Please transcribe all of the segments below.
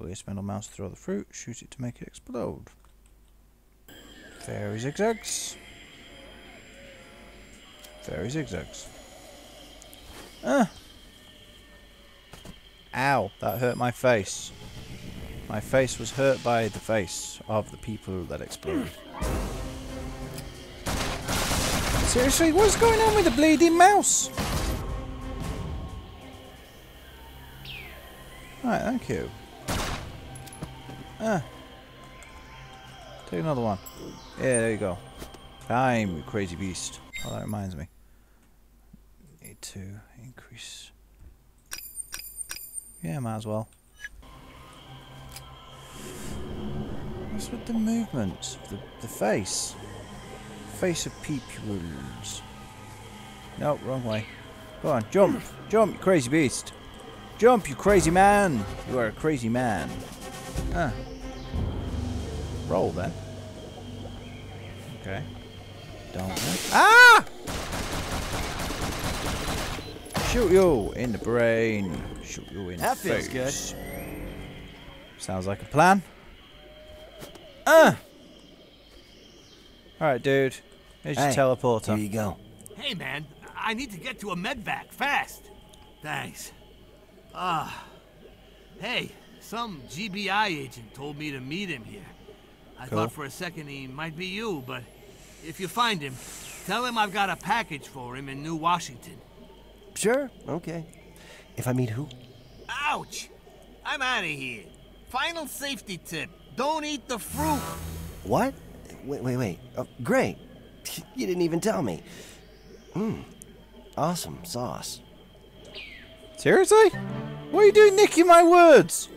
Pull your spindle mouse, throw the fruit, shoot it to make it explode. Fairy zigzags. Fairy zigzags. Ah! Ow, that hurt my face. My face was hurt by the face of the people that exploded. Seriously, what's going on with the bleeding mouse? Right, thank you. Ah. Take another one. Yeah, there you go. Time, you crazy beast. Oh, that reminds me. Need to increase. Yeah, might as well. What's with the movements? The face. Face of peepules. Nope, wrong way. Go on, jump! Jump, you crazy beast! Jump, you crazy man! You are a crazy man. Ah. Roll then. Okay. Don't. Ah! Shoot you in the brain. Shoot you in the face. That feels good. Sounds like a plan. Ah! Alright, dude. Here's your teleporter. Here you go. Hey, man. I need to get to a medvac fast. Thanks. Ah. Hey, some GBI agent told me to meet him here. I thought for a second he might be you, but if you find him, tell him I've got a package for him in New Washington. Sure, okay. If I meet who? Ouch! I'm out of here. Final safety tip. Don't eat the fruit. What? Wait, wait, wait. Oh, great. You didn't even tell me. Mmm. Awesome sauce. Seriously? What are you doing nicking my words?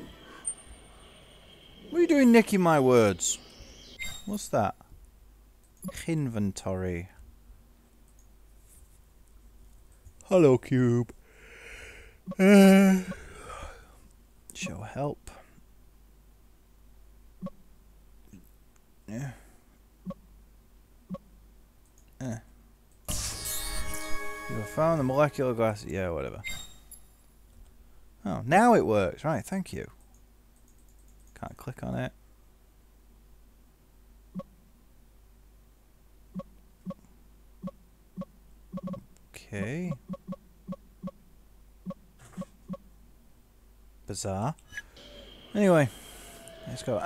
What are you doing nicking my words? What's that? Inventory. Hello, cube. Show help. Yeah. You have found the molecular glass. Yeah, whatever. Oh, now it works. Right, thank you. Can't click on it. Okay. Bizarre. Anyway, let's go.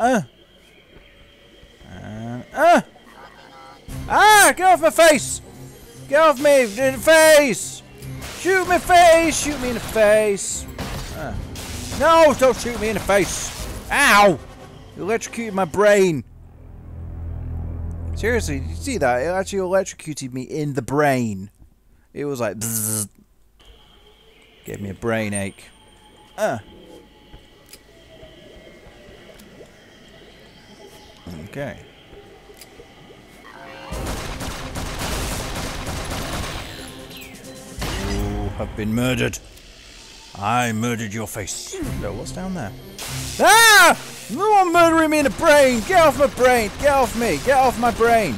And ah! Get off my face! Get off me in the face! Shoot me face! Shoot me in the face! No! Don't shoot me in the face! Ow! You electrocuted my brain. Seriously, did you see that? It actually electrocuted me in the brain. It was like bzzz. Gave me a brain ache. Okay. You have been murdered. I murdered your face. No, what's down there? Ah! No one murdering me in the brain! Get off my brain! Get off me! Get off my brain!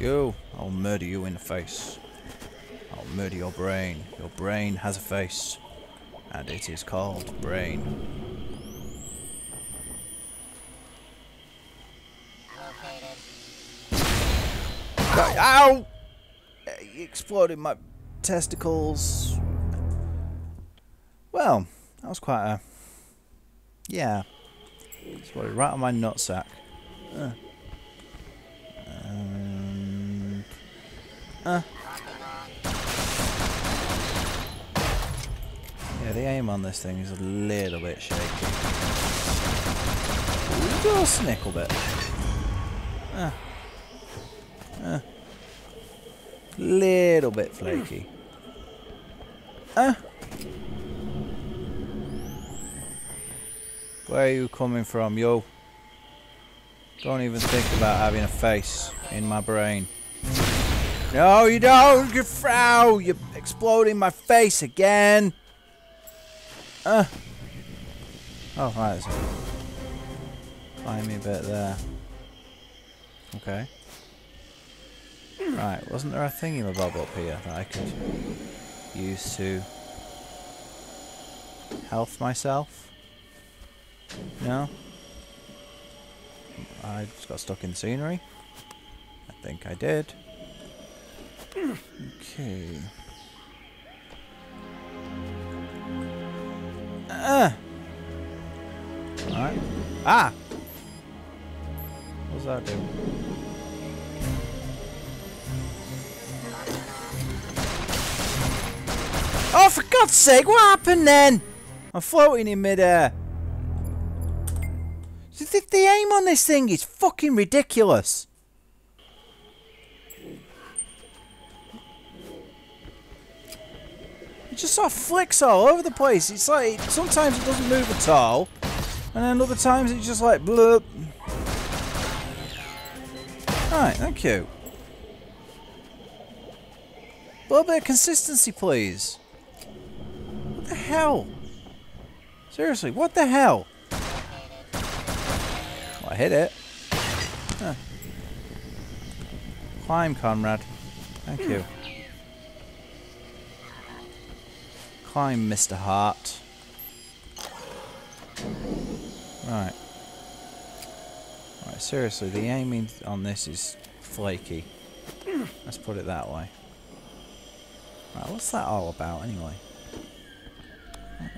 You. I'll murder you in the face. I'll murder your brain. Your brain has a face. And it is called brain. Ow! He exploded my testicles. Well, that was quite a... Yeah. Exploded right on my nutsack. Yeah, the aim on this thing is a little bit shaky. Just a little bit. Little bit flaky. Where are you coming from, yo? Don't even think about having a face in my brain. No, you don't, you Frau! You're exploding my face again! Oh, right, so climb me a bit there. Okay. Right, wasn't there a thingamabob up here that I could use to health myself? No? I just got stuck in scenery. I think I did. Okay. Alright. Ah! What does that do? Oh, for God's sake, what happened then? I'm floating in midair. The aim on this thing is fucking ridiculous. It just sort of flicks all over the place. It's like, sometimes it doesn't move at all, and then other times it's just like, bloop. Alright, thank you. A little bit of consistency, please. What the hell? Seriously, what the hell? Well, I hit it. Huh. Climb, Conrad. Thank you. Climb, Mr. Hart. Right. Right, seriously, the aiming on this is flaky. Let's put it that way. Right, what's that all about, anyway?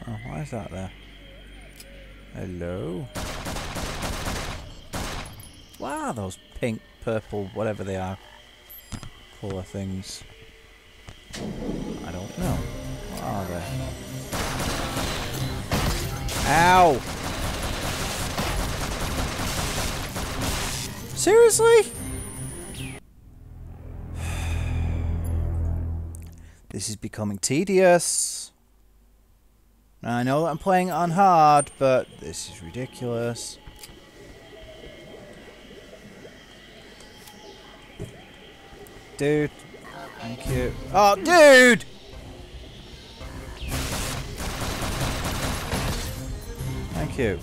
Oh, why is that there? Hello? What are those pink, purple, whatever they are, colour things? I don't know. What are they? Ow! Seriously? This is becoming tedious. Now, I know that I'm playing it on hard, but this is ridiculous. Dude. Thank you. Oh, dude! Thank you.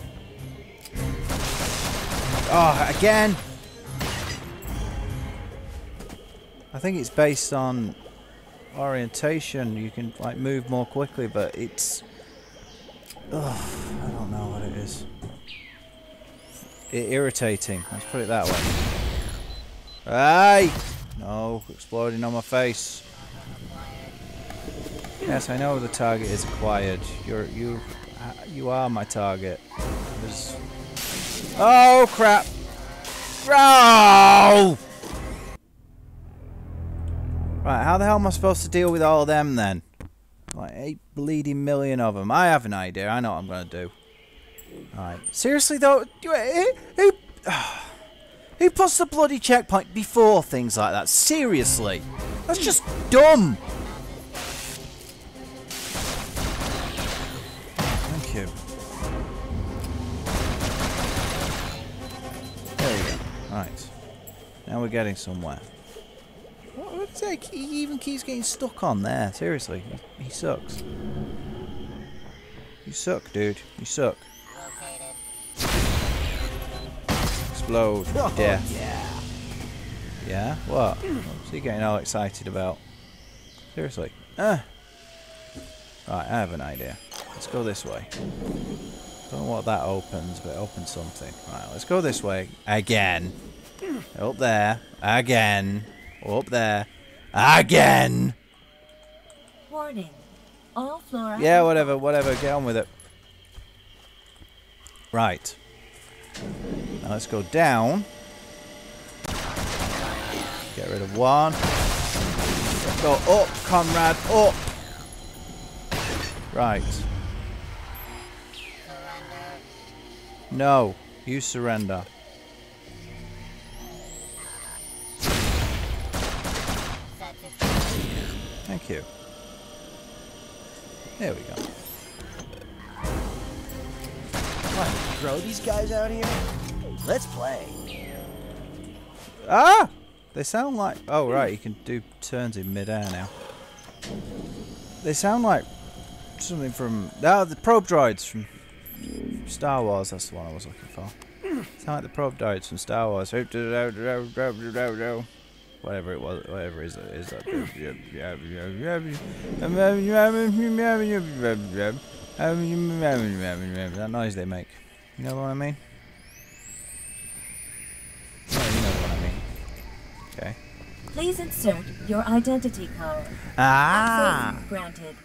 Oh, again! I think it's based on orientation, you can like move more quickly, but it's I don't know what it is. It's irritating, let's put it that way. Hey! No, exploding on my face. Yes, I know the target is acquired. You are my target. There's... Oh crap! Oh! Right, how the hell am I supposed to deal with all of them then? Like 8 bleeding million of them. I have an idea. I know what I'm going to do. Alright. Seriously though, who puts the bloody checkpoint before things like that? Seriously? That's just dumb! Thank you. There we go. Alright. Now we're getting somewhere. He even keeps getting stuck on there. Seriously, he sucks. You suck, dude. You suck. Explode. Oh, death. Yeah. Yeah? What? What's he getting all excited about? Seriously. Right, I have an idea. Let's go this way. Don't know what that opens, but it opens something. Right, let's go this way. Again. Up there. Again. Up there. Again! Warning. All floor. Yeah, whatever, whatever. Get on with it. Right. Now let's go down. Get rid of one. Let's go up, Conrad. Up! Right. No. You surrender. Thank you. There we go. What? Throw these guys out here? Let's play. Ah! They sound like... Oh, right. You can do turns in mid-air now. They sound like something from... Oh, the probe droids from Star Wars. That's the one I was looking for. Sound like the probe droids from Star Wars. Whatever it was, whatever it is that is. That noise they make. You know what I mean? No, you know what I mean. Okay. Please insert your identity card. Ah! Access granted.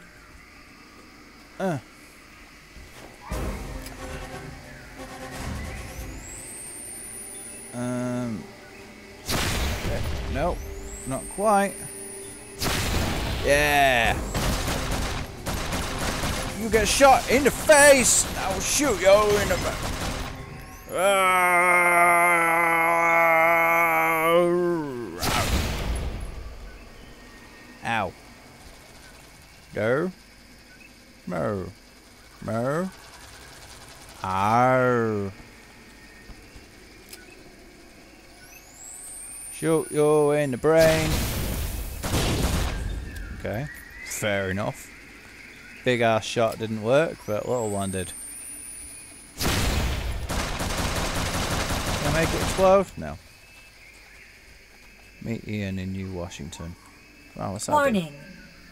Okay. No, not quite. Yeah! You get shot in the face! I will shoot you in the back. Ow. Go. Mo. Mo. Ow. Shoot you in the brain. Okay. Fair enough. Big ass shot didn't work, but little one did. Can I make it explode? No. Meet Ian in New Washington. Wow, what's that? Warning.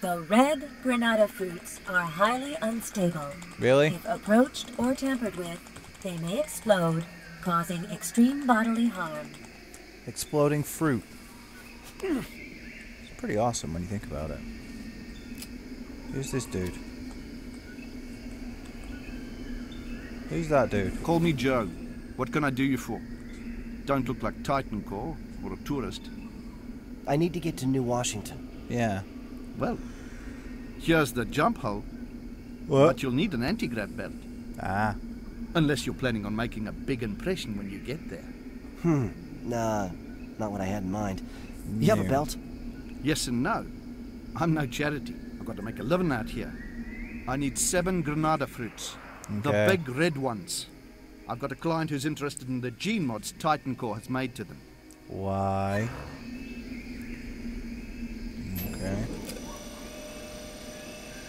The red Granada fruits are highly unstable. Really? If approached or tampered with, they may explode, causing extreme bodily harm. Exploding fruit. It's pretty awesome when you think about it. Who's this dude? Who's that dude? Call me Joe. What can I do you for? Don't look like Titan Corps or a tourist. I need to get to New Washington. Yeah. Well, here's the jump hole. What? But you'll need an anti-grav belt. Ah. Unless you're planning on making a big impression when you get there. Nah, not what I had in mind. No. You have a belt? Yes and no. I'm no charity. I've got to make a living out here. I need 7 Granada fruits. Okay. The big red ones. I've got a client who's interested in the gene mods Titan Corps has made to them. Why? Okay.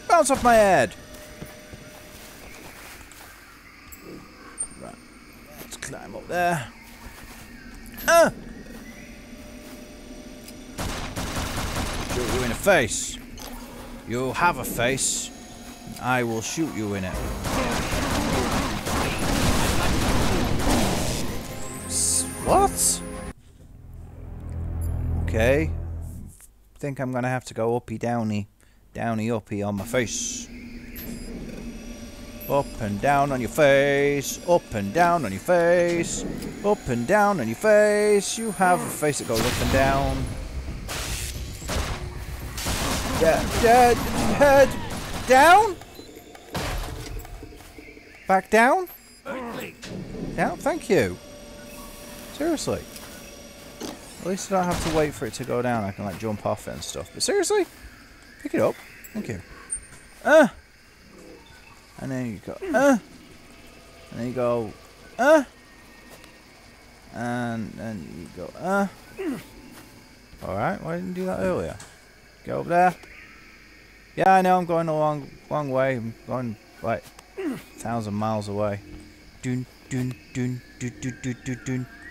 Bounce off my head! Right. Let's climb up there. Ah! Shoot you in the face. You have a face. I will shoot you in it. What? Okay. I think I'm gonna have to go uppy downy. Downy uppy on my face. Up and down on your face. Up and down on your face. Up and down on your face. You have a face that goes up and down. Head down, back down, down. Thank you. Seriously, at least I don't have to wait for it to go down. I can like jump off it and stuff. But seriously, pick it up. Thank you. And then you go. And then you go. And then you go. All right. Why didn't you do that earlier? Go up there. Yeah, I know I'm going a long way. I'm going like 1,000 miles away. Dun dun dun dun dun dun dun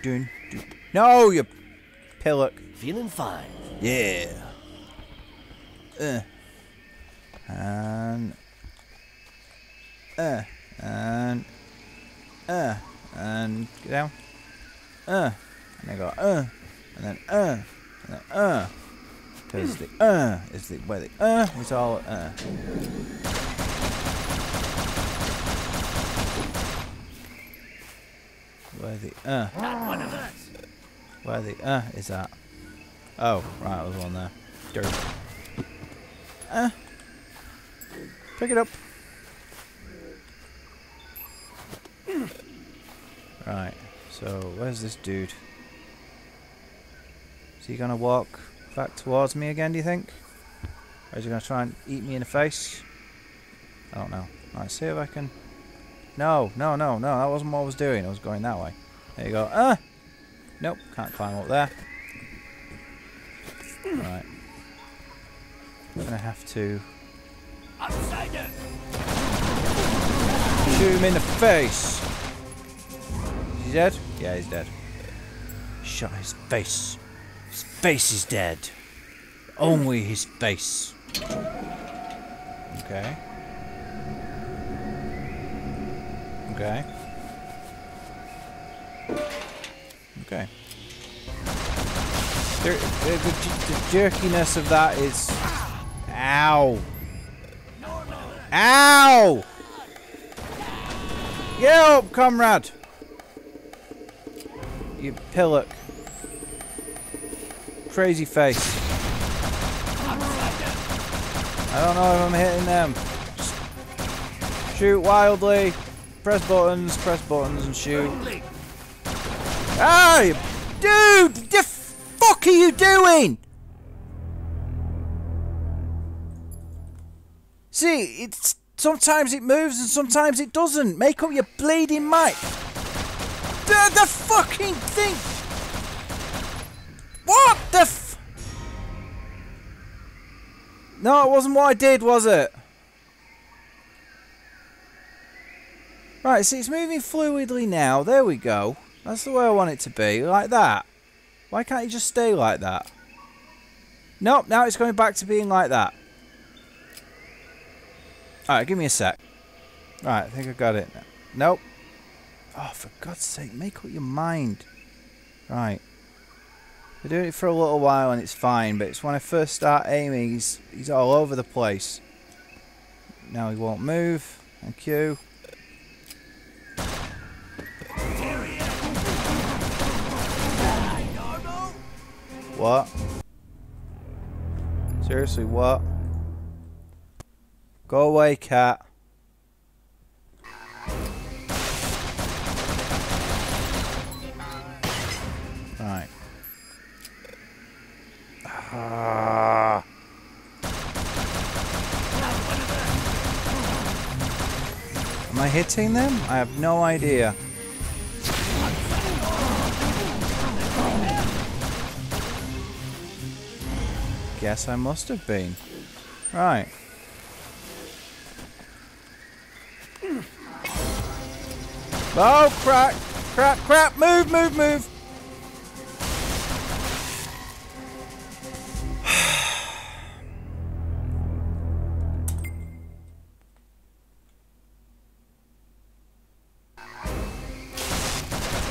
dun dun. No, you pillock. Feeling fine. Yeah. And get down. And then go and then and then Because the is the way the is all where the not one of us. Where the is at. Oh, right, there's one there. Dirt. Pick it up. Right, so where's this dude? Is he gonna walk back towards me again, do you think? Or is he going to try and eat me in the face? I don't know. Alright, see if I can... No, that wasn't what I was doing. I was going that way. There you go. Nope, can't climb up there. Alright. I'm going to have to... shoot him in the face! Is he dead? Yeah, he's dead. Shot his face. His face is dead. Only his face. Okay. Okay. Okay. The jerkiness of that is... Ow! Ow! Get up, comrade! You pillock. Crazy face. I don't know if I'm hitting them. Just shoot wildly. Press buttons and shoot. Ah! Dude! What the fuck are you doing? See, it's sometimes it moves and sometimes it doesn't. Make up your bleeding mind. The fucking thing! What the f... No, it wasn't what I did, was it? Right, see, it's moving fluidly now. There we go. That's the way I want it to be. Like that. Why can't you just stay like that? Nope, now it's going back to being like that. Alright, give me a sec. Alright, I think I got it. Nope. Oh, for God's sake, make up your mind. Right. We're doing it for a little while and it's fine, but it's when I first start aiming, he's all over the place. Now he won't move. Thank you. What? Seriously, what? Go away, cat. Right. Ah. Am I hitting them? I have no idea. Guess I must have been. Right. Oh, crap! Crap! Crap! Move! Move! Move!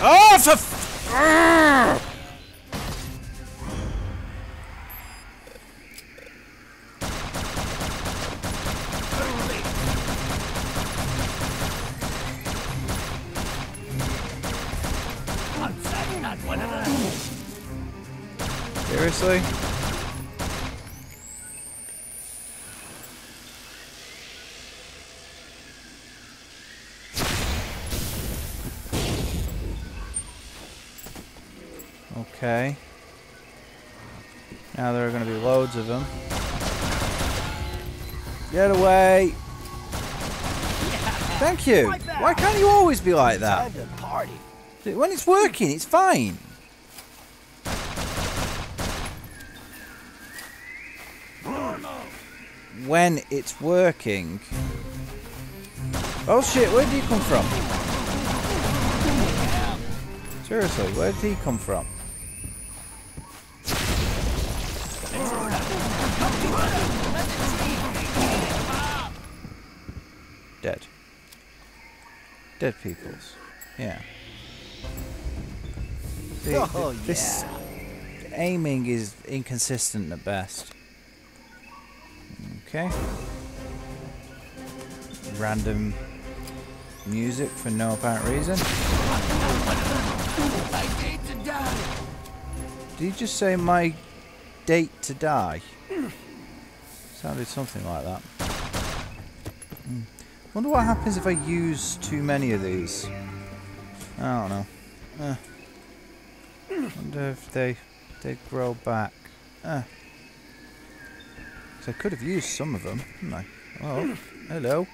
Oh, for f... Seriously? Okay. Now there are going to be loads of them. Get away! Yeah. Thank you! Like why can't you always be like that? When it's working, it's fine! When it's working... Oh shit, where did he come from? Seriously, where did he come from? Dead. Dead peoples. Yeah. This aiming is inconsistent at best. Okay. Random music for no apparent reason. Did you just say my date to die? Sounded something like that. Wonder what happens if I use too many of these. I don't know. Wonder if they grow back. So I could have used some of them, couldn't I? Oh, hello.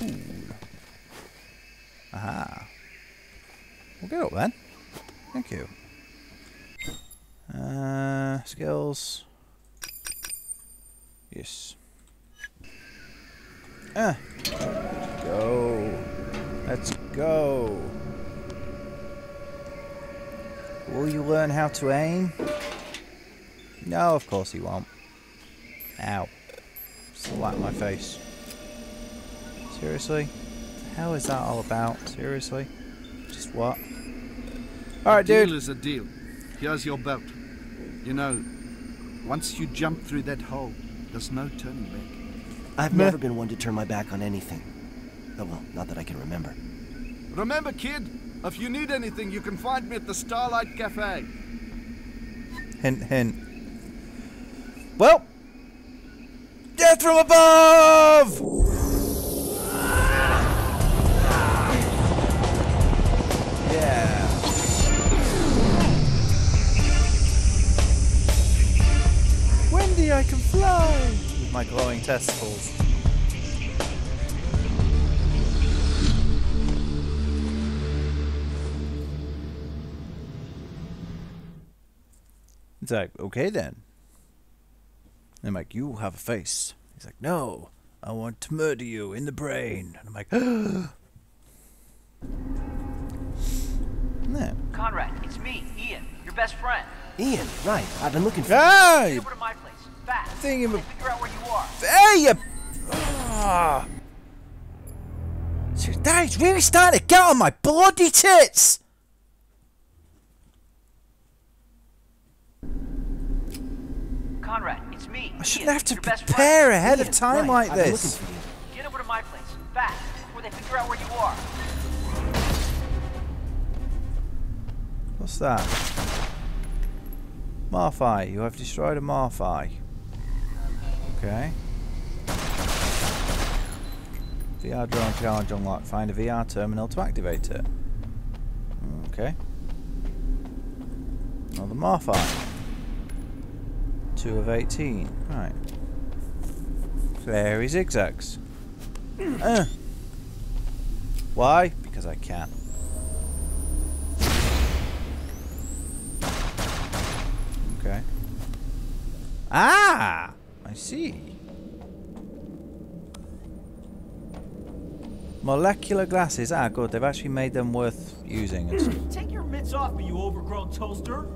Ooh. Aha. We'll get up then. Thank you. Skills. Yes. Ah. Go. Let's go. Will you learn how to aim? No, of course he won't. Ow. Slap my face. Seriously? hell is that all about? Seriously? Just what? Alright, dude. A deal is a deal. Here's your belt. You know, once you jump through that hole, there's no turning back. I've never been one to turn my back on anything. Oh, well, not that I can remember. Remember, kid, if you need anything, you can find me at the Starlight Cafe. Hint, hint. Well, death from above! Yeah. Wendy, I can fly! With my glowing testicles. It's like, okay then. I'm like, you have a face. He's like, no, I want to murder you in the brain. And I'm like, no. Conrad, it's me, Ian, your best friend. Ian, right? I've been looking for you. Over to my place, fast. Figure out where you are. Hey, you. Oh. So that is really starting to get on my bloody tits. Conrad, it's me. I shouldn't have to prepare ahead of time like this. Get over to my place, fast, before they figure out where you are. What's that? Marfi, you have destroyed a Marfi. Okay. VR drone charge unlocked. Find a VR terminal to activate it. Okay. Another Marfi. 2 of 18. Right. Fairy zigzags. Why? Because I can. Okay. Ah! I see. Molecular glasses. Ah, good. They've actually made them worth using. And stuff. Take your mitts off, you overgrown toaster.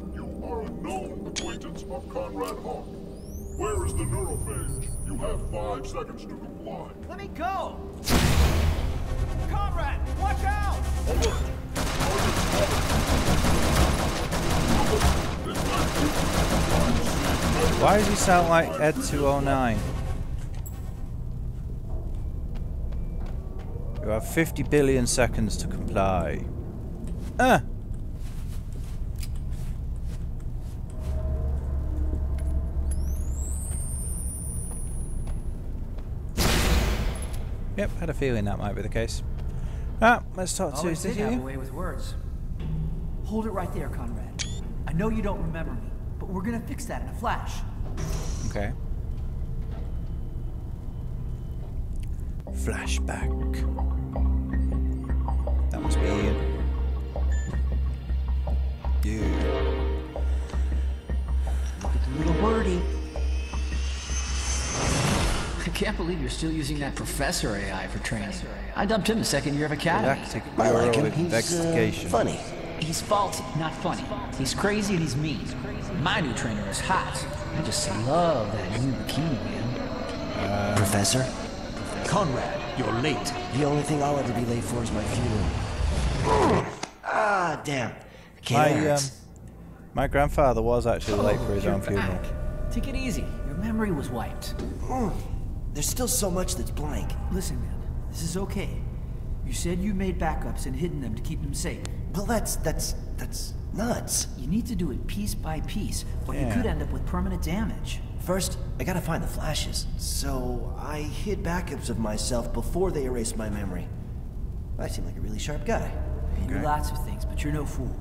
Are a known acquaintance of Conrad Hawk. Where is the neurophage? You have 5 seconds to comply. Let me go! Conrad, watch out! Alert! Target spotted. Why does he sound like ED-209? You have 50 billion seconds to comply. Yep, had a feeling that might be the case. Ah, let's talk to you. Hold it right there, Conrad. I know you don't remember me, but we're gonna fix that in a flash. Okay. Flashback. That must be Ian. Yeah. Look at the little birdie. I can't believe you're still using that Professor AI for training. I dumped him the second year of academy. I like him. He's funny. He's faulty, not funny. He's crazy and he's mean. My new trainer is hot. I just love that new bikini, man. Professor? Conrad, you're late. The only thing I'll ever be late for is my funeral. Ah, damn. My grandfather was actually late for his own funeral. Take it easy. Your memory was wiped. There's still so much that's blank. Listen, man, this is okay. You said you made backups and hidden them to keep them safe. Well, that's nuts. You need to do it piece by piece, or you could end up with permanent damage. First, I gotta find the flashes. So I hid backups of myself before they erased my memory. I seem like a really sharp guy. You do lots of things, but you're no fool.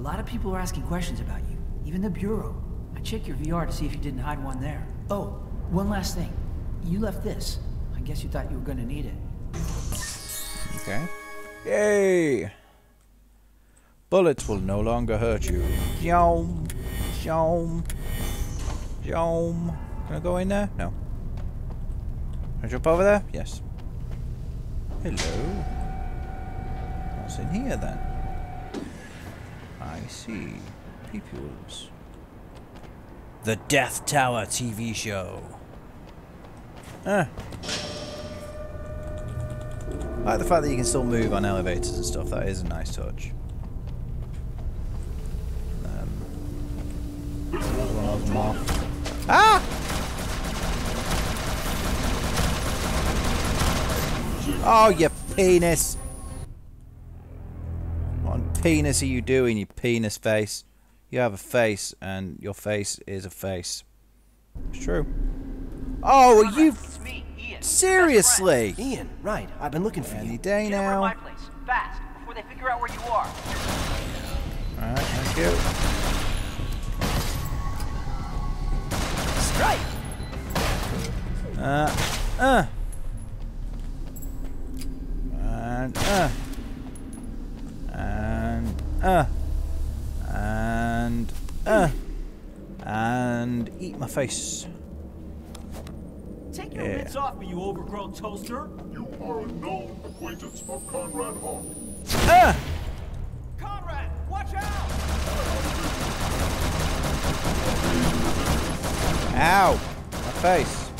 A lot of people are asking questions about you, even the Bureau. I checked your VR to see if you didn't hide one there. Oh, one last thing. You left this. I guess you thought you were gonna need it. Okay. Yay! Bullets will no longer hurt you. Yom. Yom. Yom. Can I go in there? No. Can I jump over there? Yes. Hello. What's in here then? I see. Peepules. The Death Tower TV show. I like the fact that you can still move on elevators and stuff. That is a nice touch. Ah! Oh, you penis! What on penis are you doing, you penis face? You have a face, and your face is a face. It's true. Oh, are you seriously? Ian, right? I've been looking for you. Any day now. All right, thank you. Strike. And eat my face. Take your mitts off me, you overgrown toaster. You are a known acquaintance of Conrad Hawk. Conrad, watch out! Ow! My face.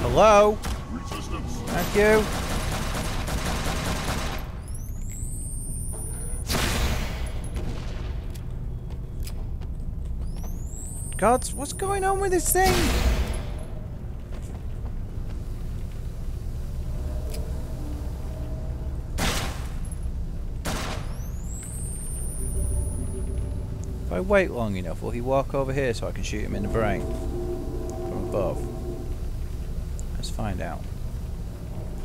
Hello? Resistance. Thank you. Gods, what's going on with this thing? If I wait long enough, will he walk over here so I can shoot him in the brain? From above. Let's find out.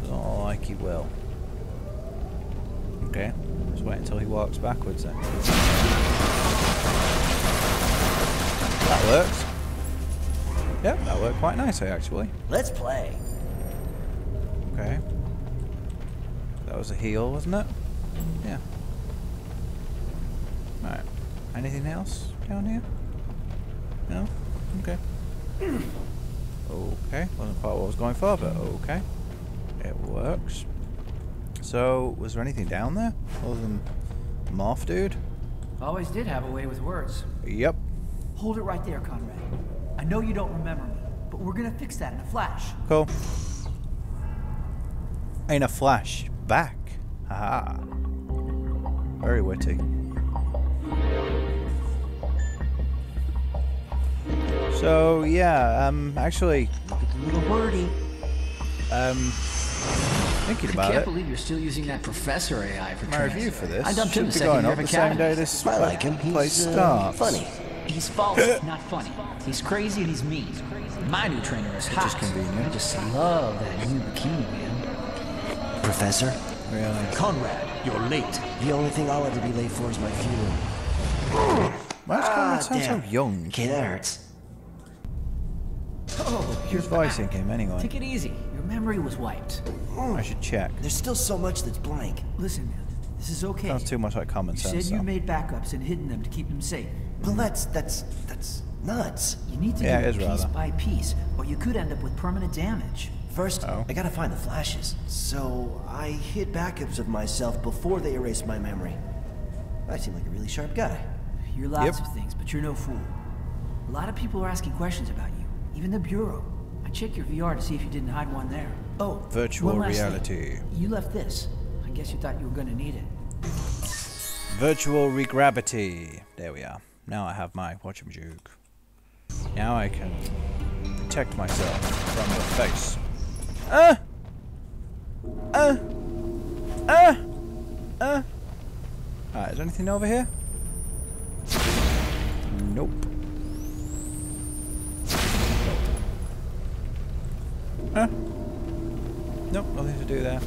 Not like he will. Okay, let's wait until he walks backwards then. That works. Yep, that worked quite nicely actually. Let's play. Okay. That was a heal, wasn't it? Yeah. Alright. Anything else down here? No? Okay. Okay. Wasn't quite what I was going for, but okay. It works. So, was there anything down there? Other than the morph dude? Always did have a way with words. Yep. Hold it right there, Conrad. I know you don't remember me, but we're gonna fix that in a flash. Cool. In a flash. Back. Haha. Very witty. So, yeah, actually... It's a little wordy. Thinking about it... I can't believe you're still using that professor AI for my review for this. I dumped him the second year of academy. I like him. He's funny. He's false, not funny. He's crazy and he's mean. My new trainer is hot. Which is convenient. I just love that new bikini, man. Professor? Really? Conrad, you're late. The only thing I'll ever be late for is my funeral. Why does Conrad sound so young? Okay, that hurts. Oh, your voicing him anyway. Take it easy. Your memory was wiped. I should check. There's still so much that's blank. Listen, man. This is okay. Sounds too much like common sense. You said you made backups and hidden them to keep them safe. Well, that's nuts. You need to do it piece by piece, or you could end up with permanent damage. First, I gotta find the flashes. So I hid backups of myself before they erased my memory. I seem like a really sharp guy. You're lots of things, but you're no fool. A lot of people are asking questions about you, even the Bureau. I checked your VR to see if you didn't hide one there. Oh, virtual reality. You left this. I guess you thought you were gonna need it. Virtual regravity. There we are. Now I have my watchamjuke. Now I can protect myself from the face. Alright, is there anything over here? Nope. Nope, nothing to do there.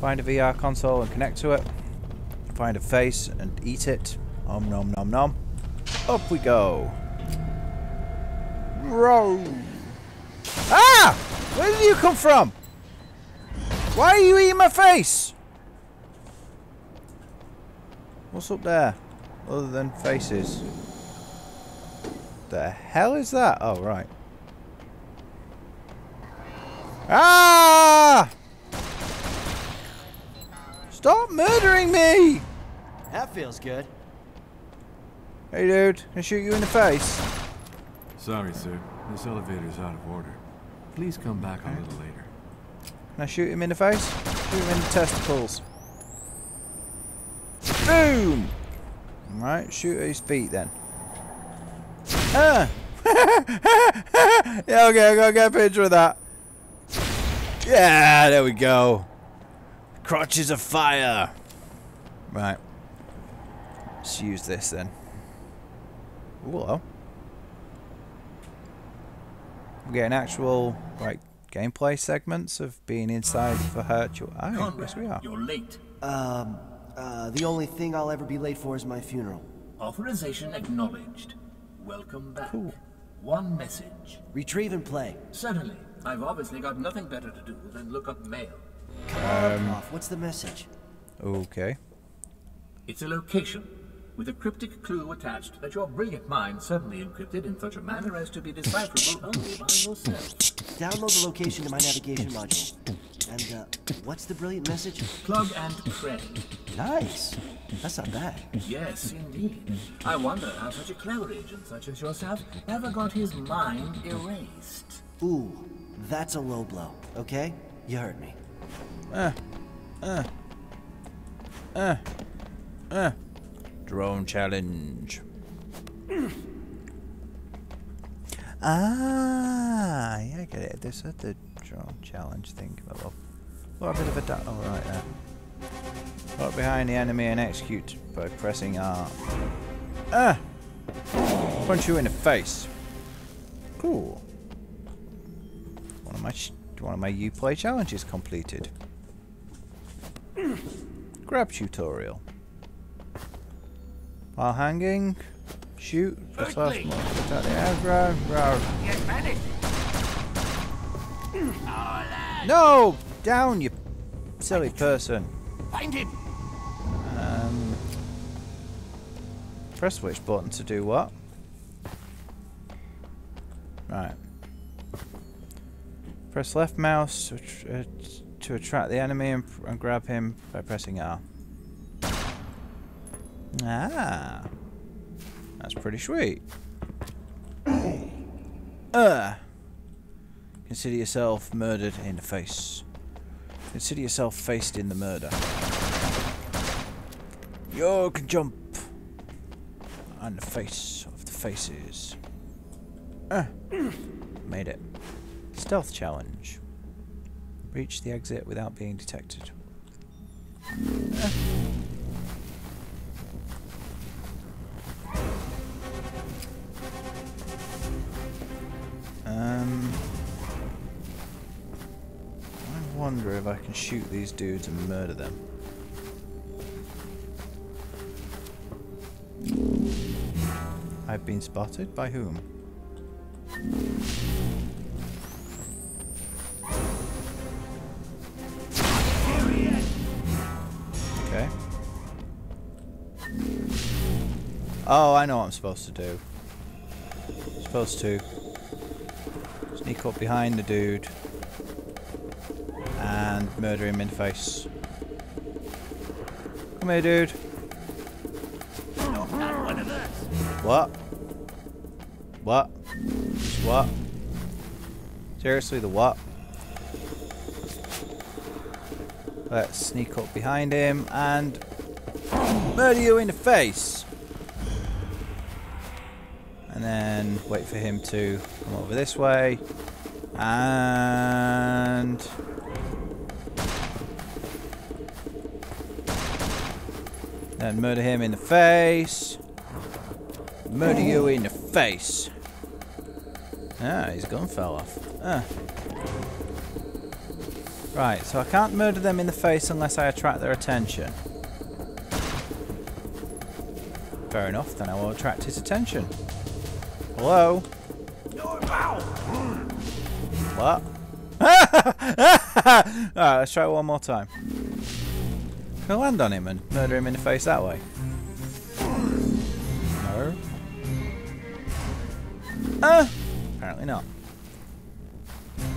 Find a VR console and connect to it. Find a face and eat it. Om nom nom nom. Up we go. Roll. Ah! Where did you come from? Why are you eating my face? What's up there? Other than faces. The hell is that? Oh, right. Ah! Stop murdering me! That feels good. Hey dude, can I shoot you in the face? Sorry, sir. This elevator's out of order. Please come back a little later. Can I shoot him in the face? Shoot him in the testicles. Boom! Alright, shoot at his feet then. Ah! Yeah, okay, I'll go get a picture of that. Yeah, there we go. Crotches of fire. Right. Let's use this then. Ooh, hello. We're getting actual, like, gameplay segments of being inside for virtual. Oh, yes, we are. You're late. The only thing I'll ever be late for is my funeral. Authorization acknowledged. Welcome back. Cool. One message. Retrieve and play. Certainly. I've obviously got nothing better to do than look up mail. What's the message? Okay. It's a location with a cryptic clue attached that your brilliant mind suddenly encrypted in such a manner as to be decipherable only by yourself. Download the location to my navigation module. And, what's the brilliant message? Plug and pray. Nice. That's not bad. Yes, indeed. I wonder how such a clever agent such as yourself ever got his mind erased. Ooh, that's a low blow, okay? You heard me. Drone challenge. Ah, yeah, I get it. This is the drone challenge thing. Well, what a bit of a duck. Oh, right there. Look behind the enemy and execute by pressing R. Ah! Punch you in the face. Cool. One of my Uplay challenges completed. Grab tutorial. While hanging, shoot. Press last one. Attack the aggro. No! Down, you silly person. Find him. Press which button to do what? Right. Press left mouse to attract the enemy and grab him by pressing R. Ah, that's pretty sweet. Consider yourself murdered in the face. Consider yourself faced in the murder. You can jump on the face of the faces. Made it. Stealth challenge. Reach the exit without being detected. I wonder if I can shoot these dudes and murder them. I've been spotted by whom? Oh, I know what I'm supposed to do. I'm supposed to sneak up behind the dude and murder him in the face. Come here, dude. What? What? What? Seriously, the what? Let's sneak up behind him and murder you in the face. And then wait for him to come over this way. And then murder him in the face. Murder you in the face. Ah, his gun fell off. Ah. Right, so I can't murder them in the face unless I attract their attention. Fair enough, then I will attract his attention. Hello? What? Alright, let's try it one more time. Can I land on him and murder him in the face that way? No. Apparently not.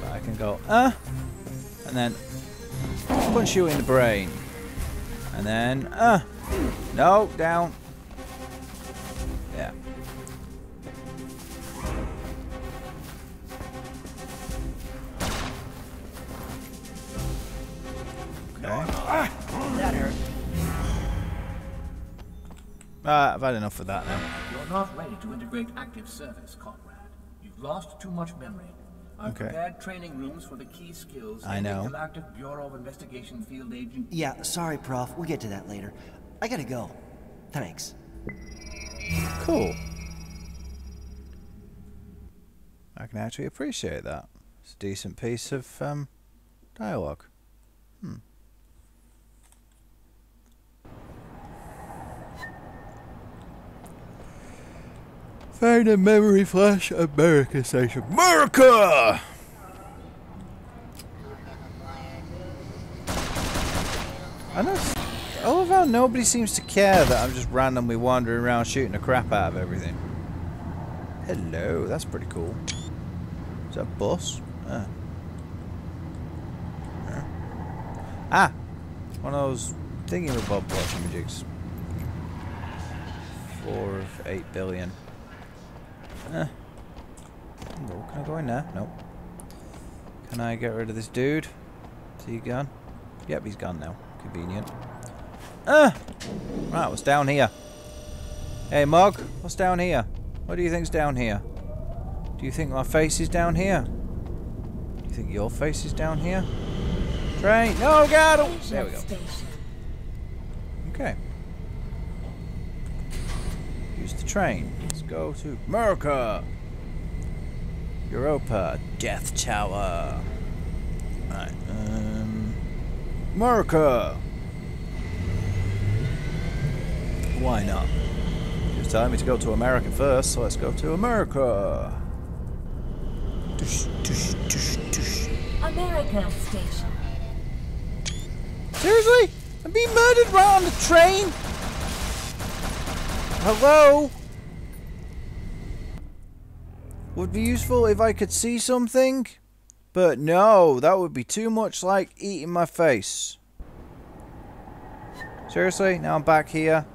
But I can go, and then punch you in the brain. And then, no, down. I've had enough of that now. You're not ready to integrate active service, Conrad. You've lost too much memory. I've prepared training rooms for the key skills. I know. Galactic Bureau of Investigation Field Agent. Yeah, sorry, Prof. We'll get to that later. I gotta go. Thanks. Cool. I can actually appreciate that. It's a decent piece of dialogue. Hmm. Find a memory flash, America Station. America! I know. I love how nobody seems to care that I'm just randomly wandering around shooting the crap out of everything. Hello, that's pretty cool. Is that a bus? Ah. Ah! One of those thingy with Bob watching jigs. 4 of 8 billion. Hello, can I go in there? Nope. Can I get rid of this dude? Is he gone? Yep, he's gone now. Convenient. Right, what's down here? Hey, Mog, what's down here? What do you think's down here? Do you think my face is down here? Do you think your face is down here? Train! No, God! Oh, there we go. Okay. Use the train. Let's go to America! Europa, Death Tower. Right, America! Why not? She was telling me to go to America first, so let's go to America! Tush, tush, tush, tush. America Station. Seriously? I'm being murdered right on the train? Hello? Would be useful if I could see something, but no, that would be too much like eating my face. Seriously? Now I'm back here.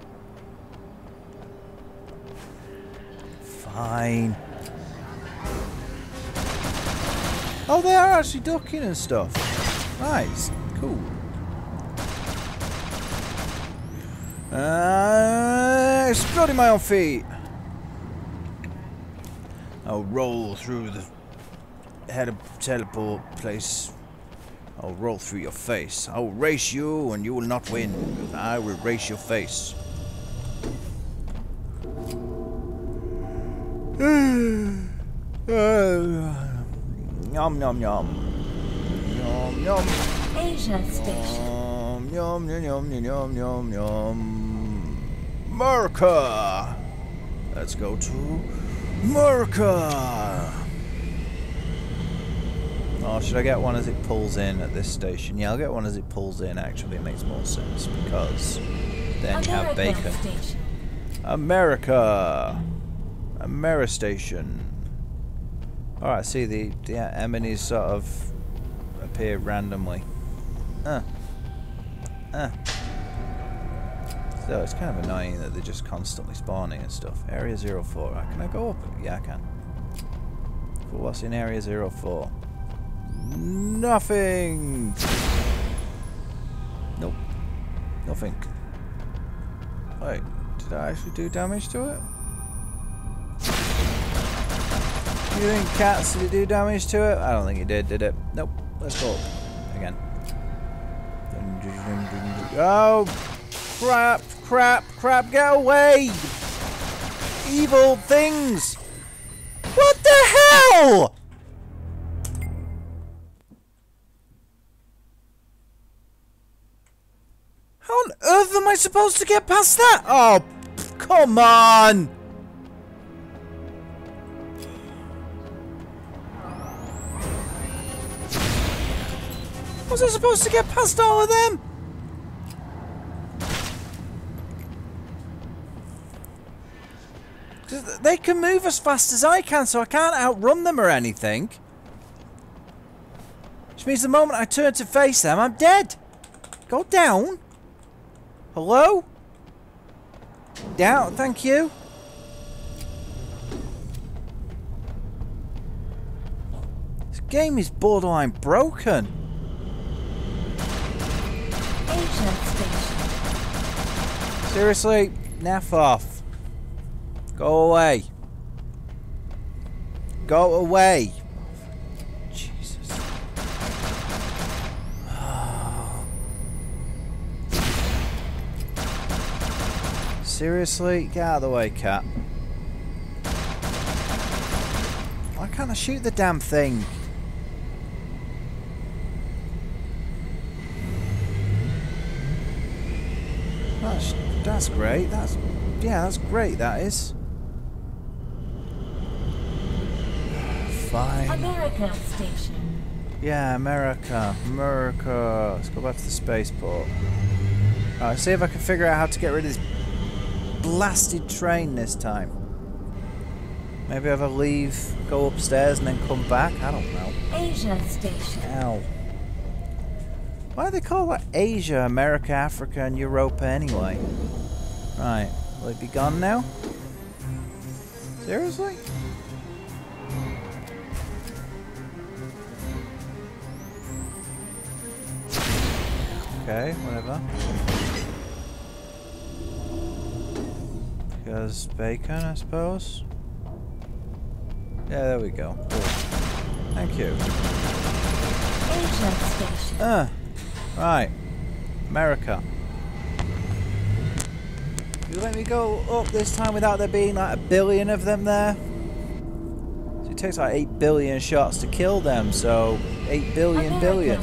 Fine. Oh, they are actually ducking and stuff. Nice. Cool. Exploding my own feet. I'll roll through the head of teleport place. I'll roll through your face. I'll race you and you will not win. I will race your face. Yum yum yum. Yum yum. Asia Station. Yum yum yum yum yum yum yum. America. Let's go to America. Oh, should I get one as it pulls in at this station? Yeah, I'll get one as it pulls in. Actually, it makes more sense because then you have bacon. America. America Station. All right. See the amenities sort of appear randomly. So it's kind of annoying that they're just constantly spawning and stuff. Area 04. Can I go up? Yeah, I can. But what's in Area 04? Nothing! Nope. Nothing. Wait, did I actually do damage to it? You think cats did do damage to it? I don't think it did it? Nope. Let's go up again. Oh, crap, crap, crap, get away! Evil things! What the hell?! How on earth am I supposed to get past that? Oh, come on! Was I supposed to get past all of them? They can move as fast as I can, so I can't outrun them or anything. Which means the moment I turn to face them, I'm dead. Go down. Hello? Down, thank you. This game is borderline broken. Seriously? Naff off. Go away. Go away. Jesus. Oh. Seriously? Get out of the way, cat. Why can't I shoot the damn thing? That's great. That's great. That is. Fine. America Station. Yeah, America. Let's go back to the spaceport. Alright, see if I can figure out how to get rid of this blasted train this time. Maybe if I leave, go upstairs, and then come back. I don't know. Asia Station. Ow. Why do they call that Asia, America, Africa, and Europa anyway? Right, will it be gone now? Seriously? Okay, whatever. Because bacon, I suppose. Yeah, there we go. Cool. Thank you. Asia Station. Right, America. You let me go up this time without there being like a billion of them there? So it takes like 8 billion shots to kill them, so 8 billion.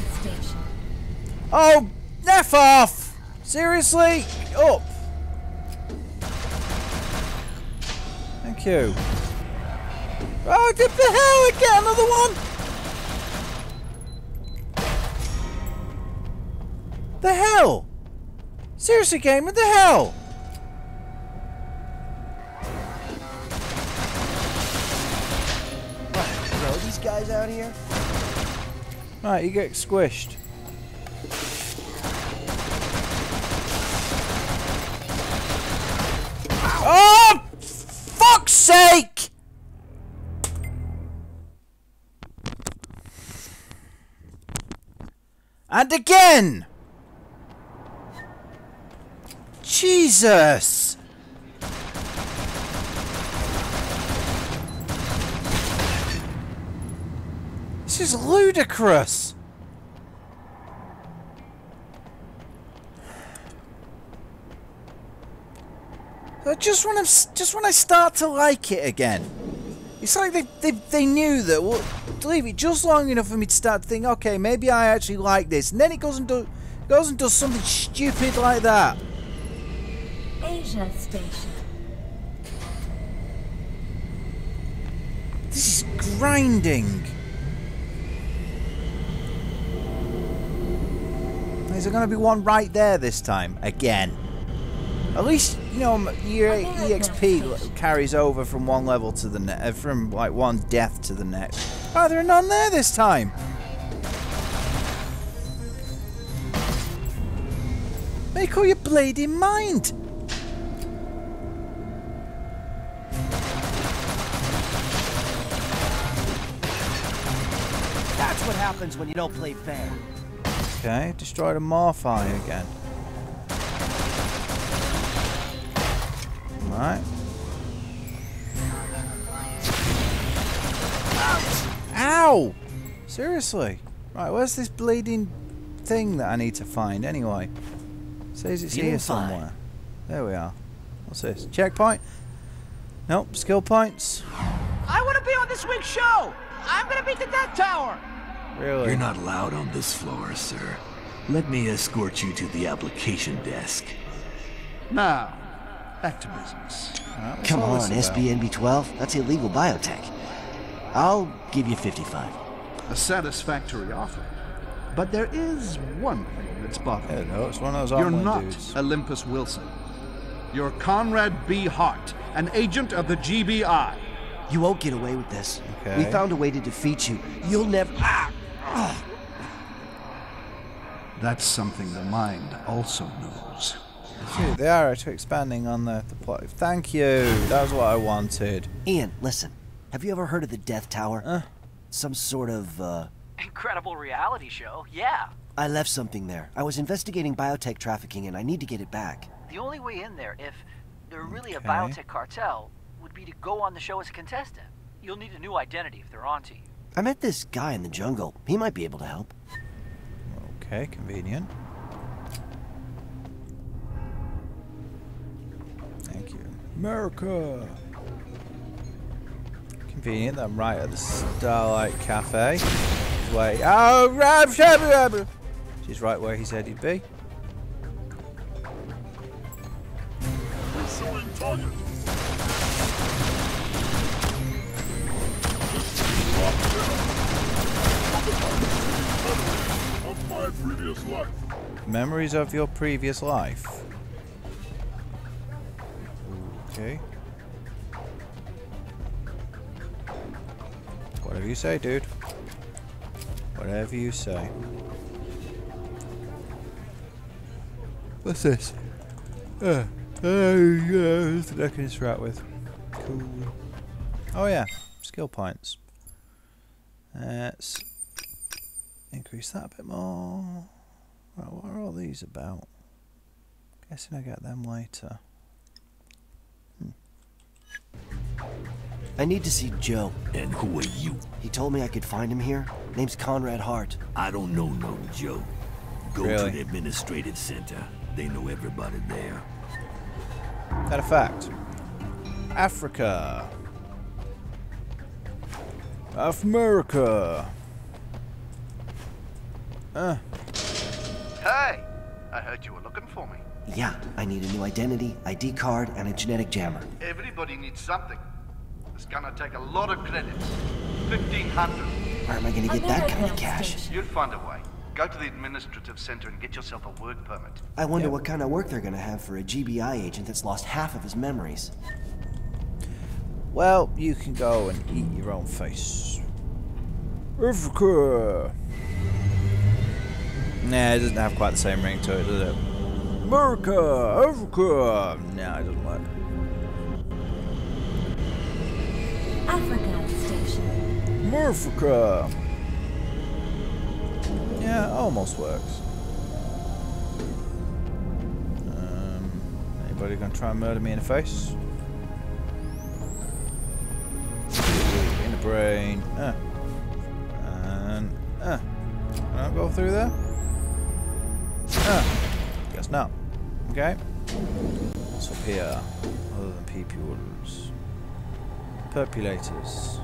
Oh, F off! Seriously? Up! Thank you. Oh, dip the hell! I get another one! The hell? Seriously, game, what the hell? What, bro, these guys out here? Right, you get squished. Ow. Oh, fuck's sake! And again! Jesus! This is ludicrous! Just when I start to like it again, it's like they knew that, well, leave it just long enough for me to start to think, okay, maybe I actually like this, and then it goes and does something stupid like that. Asia Station. This is grinding. Is there going to be one right there this time again? At least you know your EXP carries over from one level to the next, from like one death to the next. Oh, there are none there this time. Make all your blading mind. What happens when you don't play fair. Okay, destroy the Morphi again. Alright. Ow! Seriously? Right, where's this bleeding thing that I need to find anyway? It says it's here somewhere. There we are. What's this? Checkpoint? Nope, skill points. I want to be on this week's show! I'm going to beat the Death Tower! Really? You're not allowed on this floor, sir. Let me escort you to the application desk. Now, back to business. Come on, SBNB 12. That's illegal biotech. I'll give you 55. A satisfactory offer. But there is one thing that's bothering me. It's one of those. You're not dudes. Olympus Wilson. You're Conrad B. Hart, an agent of the GBI. You won't get away with this. Okay. We found a way to defeat you. You'll never... That's something the mind also knows. Shoot, they are expanding on the plot. Thank you. That was what I wanted. Ian, listen. Have you ever heard of the Death Tower? Some sort of... Incredible reality show, yeah. I left something there. I was investigating biotech trafficking and I need to get it back. The only way in there, if... they're really a biotech cartel, would be to go on the show as a contestant. You'll need a new identity if they're onto you. I met this guy in the jungle. He might be able to help. Okay, convenient. Thank you. America! Convenient that I'm right at the Starlight Cafe. Wait. Oh, Rab! She's right where he said he'd be. Memories of your previous life. Okay. Whatever you say, dude. Whatever you say. What's this? That I can interact with. Cool. Oh yeah, skill points. Let's increase that a bit more. Right, what are all these about? Guessing I get them later. I need to see Joe. And who are you? He told me I could find him here. Name's Conrad Hart. I don't know no Joe. Go really? To the administrative center. They know everybody there. That a fact. Africa. America. Hey, I heard you were looking for me. Yeah, I need a new identity, ID card, and a genetic jammer. Everybody needs something. It's gonna take a lot of credits. 1,500. Where am I gonna get that kind of cash? You'll find a way. Go to the administrative center and get yourself a work permit. I wonder what kind of work they're gonna have for a GBI agent that's lost half of his memories. Well, you can go and eat your own face. Africa. Nah, it doesn't have quite the same ring to it, does it? America! Africa! Nah, it doesn't work. Africa Station. Africa! Yeah, it almost works. Anybody gonna try and murder me in the face? In the brain. And. Can I go through there? Guess not. Okay. What's up here? Other than peepules. Percolators.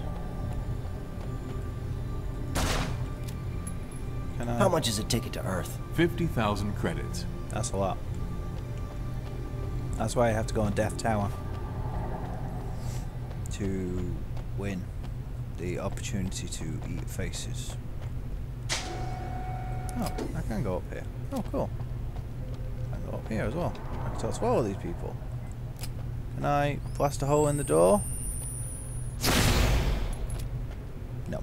How much is a ticket to Earth? 50,000 credits. That's a lot. That's why I have to go on Death Tower. To win the opportunity to eat faces. Oh, I can go up here. Oh, cool. I can go up here as well. I can start to swallow these people. Can I blast a hole in the door? No.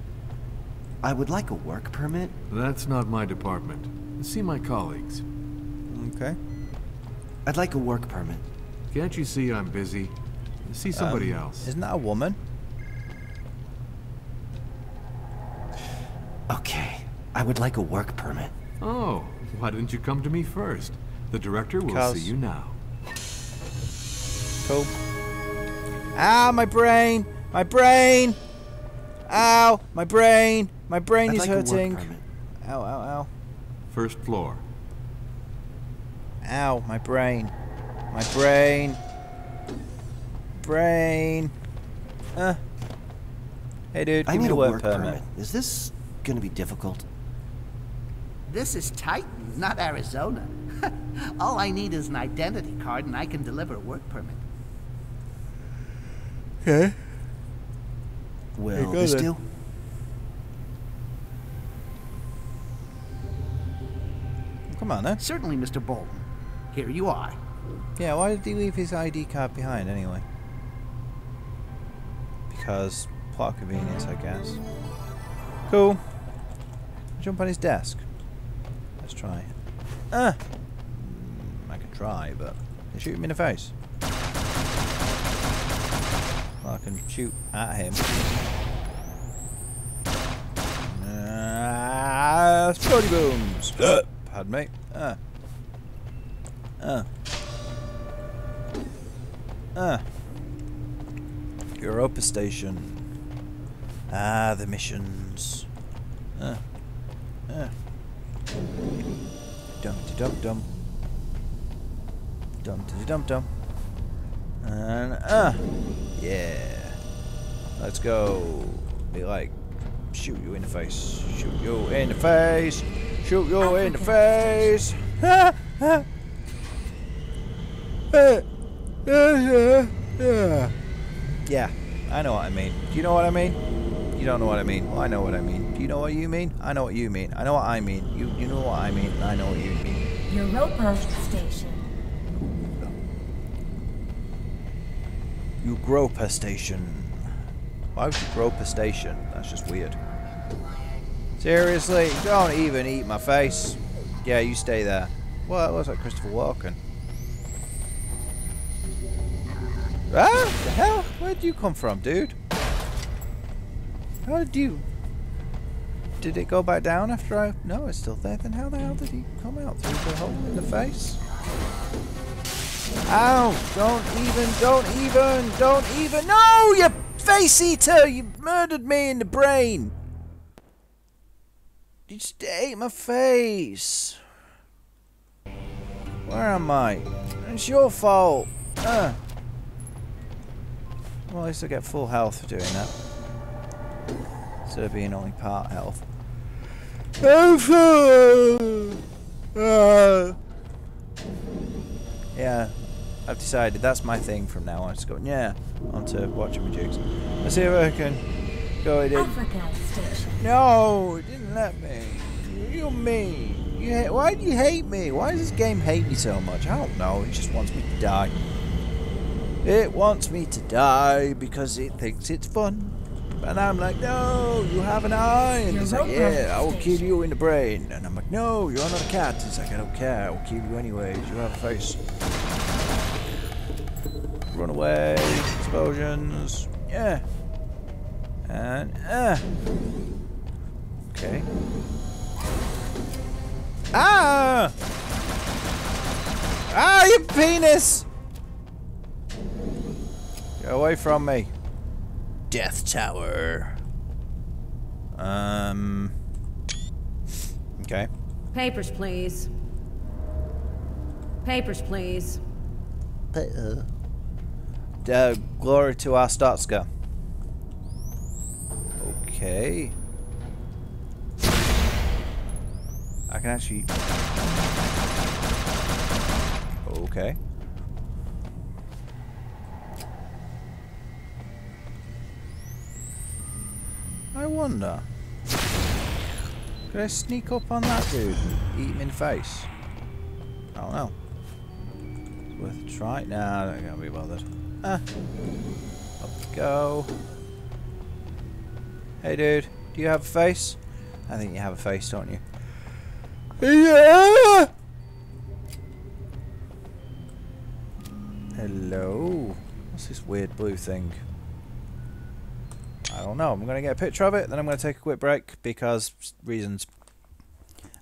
I would like a work permit. That's not my department. See my colleagues. Okay. I'd like a work permit. Can't you see I'm busy? See somebody else. Isn't that a woman? Okay. I would like a work permit. Oh, why didn't you come to me first? The director will see you now. Cool. Ow, my brain! My brain! Ow, my brain! My brain is hurting. Ow, ow, ow. First floor. Ow, my brain. My brain. Brain. Hey, dude, give me a work permit. Is this gonna be difficult? This is Titan, not Arizona. All I need is an identity card and I can deliver a work permit. Okay. Well, this deal? Come on, then. Certainly, Mr. Bolton. Here you are. Yeah, why did he leave his ID card behind, anyway? Because plot convenience, I guess. Cool. Jump on his desk. Let's try. I can try, but they shoot him in the face. Well, I can shoot at him. Explodey booms. Pardon me. Europa Station. Ah, the missions. Dum-de-dum-dum. Dum-de-dum-dum. And, yeah. Let's go. Be like, shoot you in the face. Shoot you in the face. Shoot you in the face. Yeah, I know what I mean. Do you know what I mean? You don't know what I mean. Well, I know what I mean. Do you know what you mean? I know what you mean. I know what I mean. You know what I mean. I know what you mean. Europa Station. Europa Station. Why would you grope a station? That's just weird. Seriously, don't even eat my face. Yeah, you stay there. Well, it looks like Christopher Walken. Ah, what the hell? Where'd you come from, dude? How did you... Did it go back down after I... No, it's still there. Then how the hell did he come out through the hole in the face? Ow! Don't even... No, you face eater! You murdered me in the brain! You just ate my face! Where am I? It's your fault! Well, at least I get full health for doing that. Instead of being only part health. Yeah, I've decided that's my thing from now on. Just going, yeah, on to watching my jigs. Let's see if I can go in. Africa Station. No, it didn't let me. You're mean. Why do you hate me? Why does this game hate me so much? I don't know. It just wants me to die. It wants me to die because it thinks it's fun. And I'm like, no, you have an eye. And it's like, yeah, I will kill you in the brain. And I'm like, no, you're not a cat. It's like, I don't care. I will kill you anyways. You have a face. Run away. Explosions. Yeah. And, okay. Ah! Ah, you penis! Get away from me. Death Tower. Okay. Papers, please. Papers, please. Glory to our Starska. Okay. I can actually... Okay. I wonder. Could I sneak up on that dude and eat him in the face? I don't know. It's worth a try. Nah, I can't be bothered. Up we go. Hey dude, do you have a face? I think you have a face, don't you? Yeah! Hello. What's this weird blue thing? I don't know. I'm going to get a picture of it, then I'm going to take a quick break, because reasons.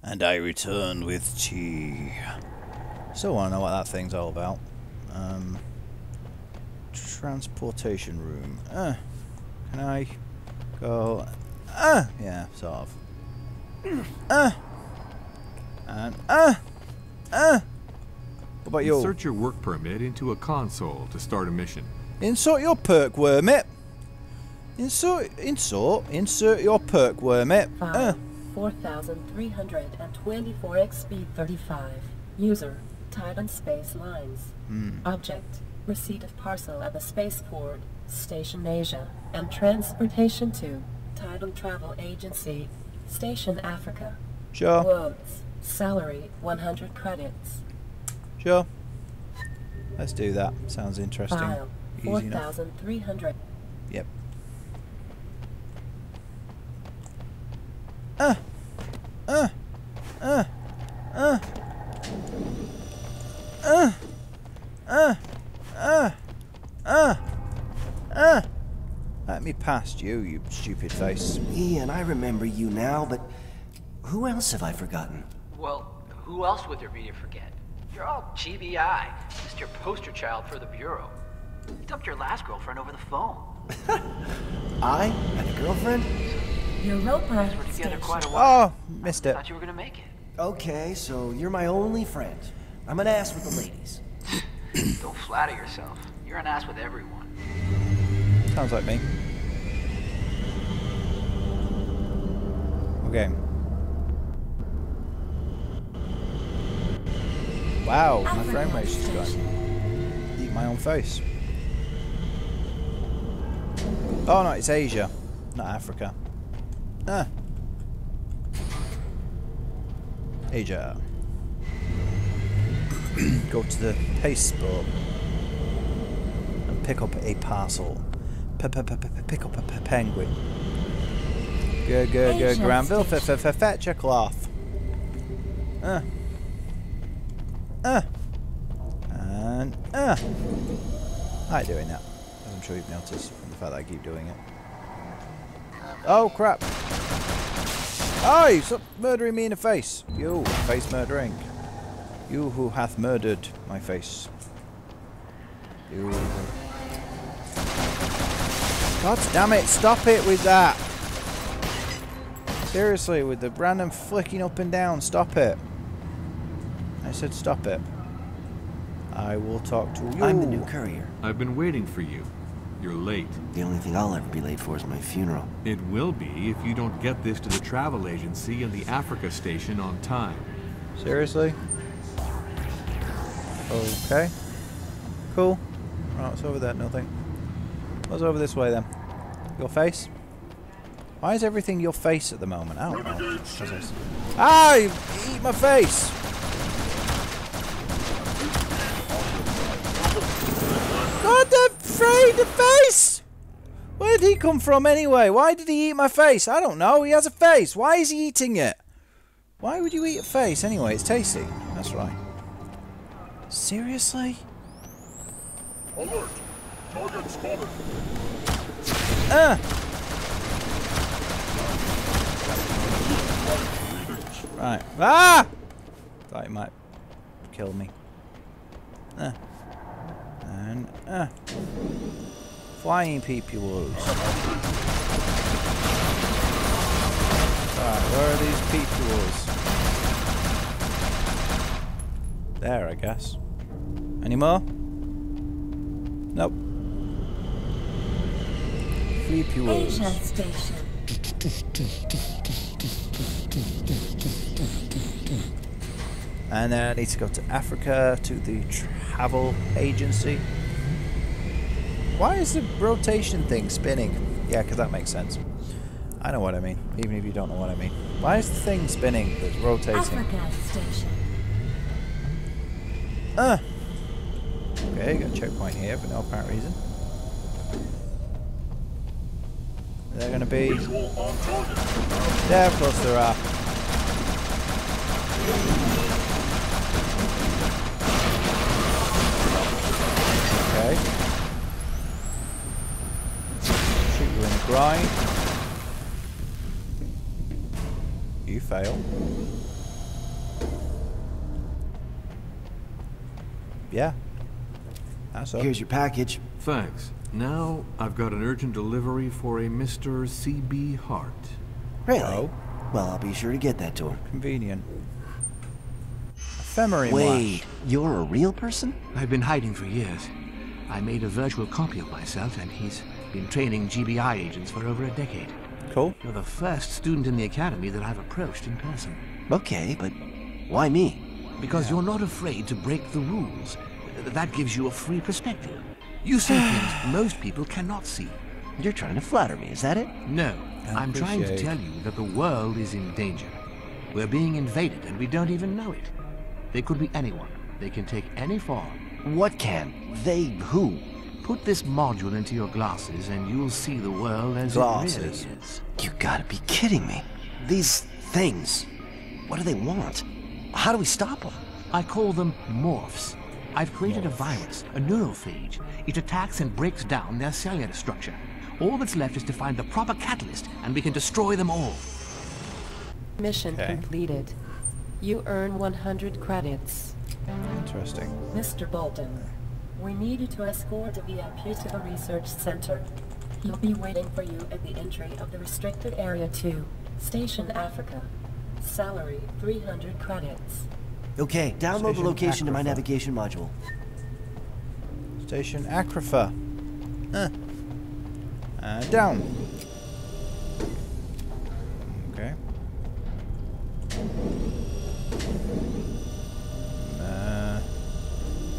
And I return with tea. So I want to know what that thing's all about. Transportation room. Can I go... yeah, sort of. And, What about you? Insert your work permit into a console to start a mission. Insert your perk wormit. Insert your perk wormit. 4,324 XP 35. User, Titan Space Lines. Object, receipt of parcel at the spaceport, Station Asia, and transportation to Titan Travel Agency, Station Africa. Sure. Words, salary, 100 credits. Sure. Let's do that. Sounds interesting. File, 4,300. Yep. Let me past you, you stupid face. Ian, I remember you now, but who else have I forgotten? Well, who else would there be to forget? You're all GBI, Mr. Poster Child for the Bureau. You dumped your last girlfriend over the phone. I had a girlfriend? Europa Station. Oh, missed it. Thought you were gonna make it. Okay, so you're my only friend. I'm an ass with the ladies. Don't flatter yourself. You're an ass with everyone. Sounds like me. Okay. Wow, my frame rate's just gone. Eat my own face. Oh no, it's Asia, not Africa. Ah. Asia. Go to the paste store and pick up a parcel. Pick up a penguin. Go, Granville. Fetch a cloth. I ain't doing that, as I'm sure you've noticed from the fact that I keep doing it. Oh crap! Oh, you stop murdering me in the face! You face murdering! You who hath murdered my face! You! God damn it! Stop it with that! Seriously, with the random flicking up and down, stop it! I said stop it. I will talk to you. I'm the new courier. I've been waiting for you. You're late. The only thing I'll ever be late for is my funeral. It will be if you don't get this to the travel agency and the Africa Station on time. Seriously? Okay. Cool. Right, it's over there, nothing. Let's over this way then. Your face? Why is everything your face at the moment? I don't know. Ah! You eat my face! God, I'm afraid of face! Where did he come from anyway? Why did he eat my face? I don't know. He has a face. Why is he eating it? Why would you eat a face anyway? It's tasty. That's right. Seriously? Alert! Target spotted. Right. Ah! Thought he might kill me. And flying peepules. Right, where are these peepules? There, I guess. Any more? Nope. Peepules. Asia Station. And then I need to go to Africa, to the travel agency. Why is the rotation thing spinning? Yeah, because that makes sense. I know what I mean, even if you don't know what I mean. Why is the thing spinning that's rotating? Africa Station. Okay, got a checkpoint here for no apparent reason. They're going to be... Yeah, of course there are. Okay. Shoot you in the grind. You fail. Yeah. That's up. Here's your package. Thanks. Now I've got an urgent delivery for a Mr. CB Hart. Really? Oh. Well, I'll be sure to get that to him. Convenient. Ephemery. Wait, you're a real person? I've been hiding for years. I made a virtual copy of myself, and he's been training GBI agents for over a decade. Cool. You're the first student in the academy that I've approached in person. Okay, but why me? Because you're not afraid to break the rules. That gives you a free perspective. You see things most people cannot see. You're trying to flatter me, is that it? No, I'm trying to tell you that the world is in danger. We're being invaded, and we don't even know it. They could be anyone. They can take any form. What can? They who? Put this module into your glasses and you'll see the world as it really is. You gotta be kidding me. These things, what do they want? How do we stop them? I call them morphs. I've created a virus, a neurophage. It attacks and breaks down their cellular structure. All that's left is to find the proper catalyst and we can destroy them all. Mission completed. You earn 100 credits. Interesting. Mr. Bolton, We need to escort the VIP to the research center. He'll be waiting for you at the entry of the restricted area to Station Africa. Salary 300 credits. Okay, download the location to my navigation module. Station Acrypha. Down. Okay.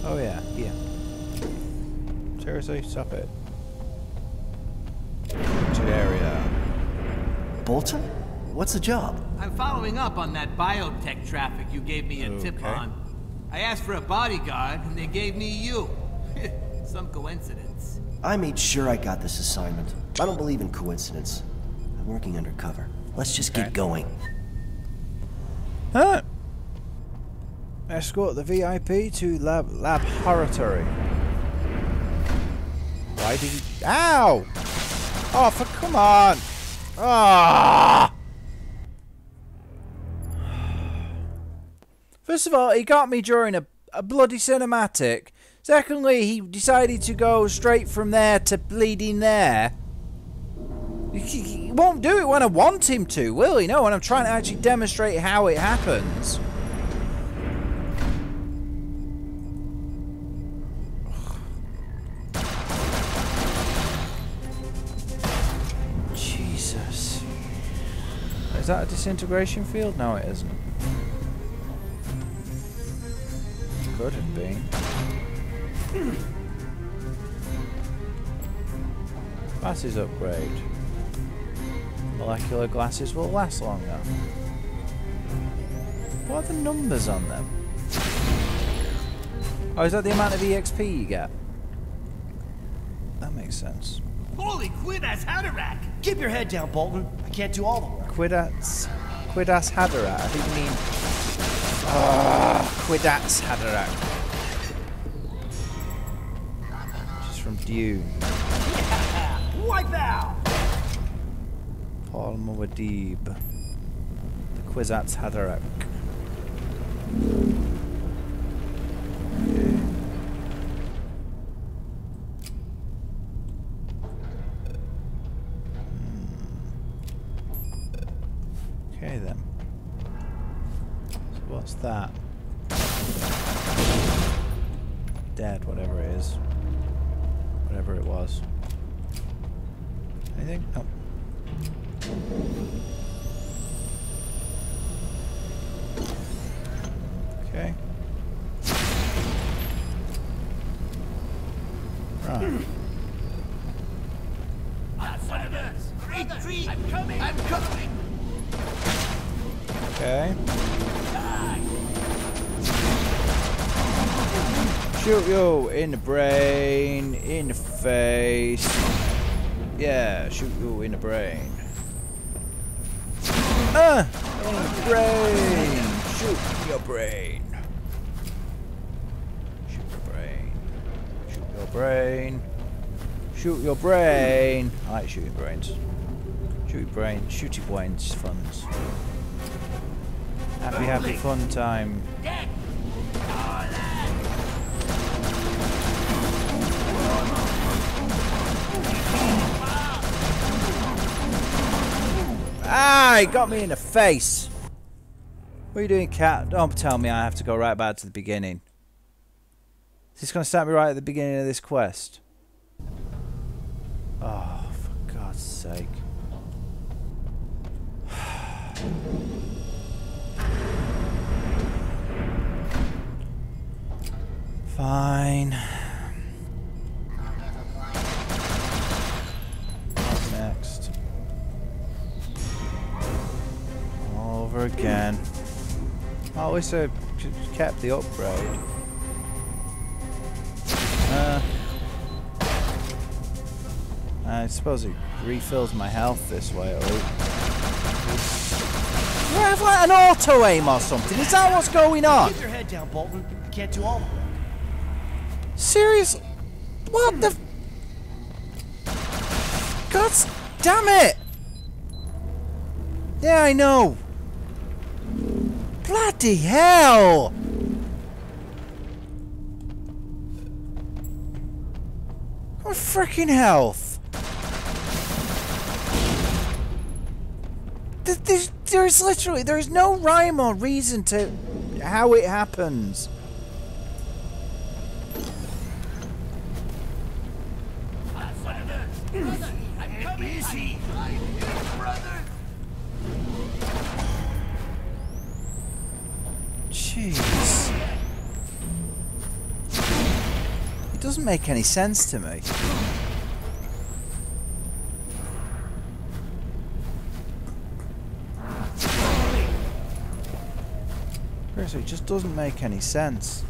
Oh yeah, yeah. Seriously, stop it. Area. Bolton? What's the job? I'm following up on that biotech traffic you gave me a tip on. I asked for a bodyguard and they gave me you. Some coincidence. I made sure I got this assignment. I don't believe in coincidence. I'm working undercover. Let's just get going. Huh? Escort the VIP to laboratory. Why did you... Ow! Oh, for come on! Ah! First of all, he got me during a bloody cinematic. Secondly, he decided to go straight from there to bleeding there. He won't do it when I want him to, will he? No, when I'm trying to actually demonstrate how it happens. Jesus. Is that a disintegration field? No, it isn't. Could have been. Glasses upgrade. Molecular glasses will last longer. What are the numbers on them? Oh, is that the amount of EXP you get? That makes sense. Holy Kwisatz Haderach! Keep your head down, Bolton. I can't do all the work. Kwisatz Haderach. I think you mean Kwisatz Haderach. From Dune. Yeah, wipe out. Paul Muad'Dib, the Kwisatz Haderach. Okay then. So what's that? Dead, whatever it is. Whatever it was. Anything? No. Okay. Right. I'm coming! I'm coming! Okay. Shoot you in the brain, in the face. Yeah, shoot you in the brain. In the brain. Shoot your brain. Shoot your brain. Shoot your brain. Shoot your brain. I like shooting brains. Shoot brains. Shooty brains. Funds. Happy fun time. Ah, he got me in the face. What are you doing, cat? Don't tell me I have to go right back to the beginning. Is this going to start me right at the beginning of this quest? Oh, for God's sake. Fine. Over again. I wish I kept the upgrade. I suppose it refills my health this way. Or... Do I have like an auto aim or something? Is that what's going on? Keep your head down, Bolton. You can't do all the work. Seriously? What the? God damn it! Yeah, I know. Bloody hell! What freaking health? There's literally, there's no rhyme or reason to how it happens. Jeez. It doesn't make any sense to me. Seriously, it just doesn't make any sense.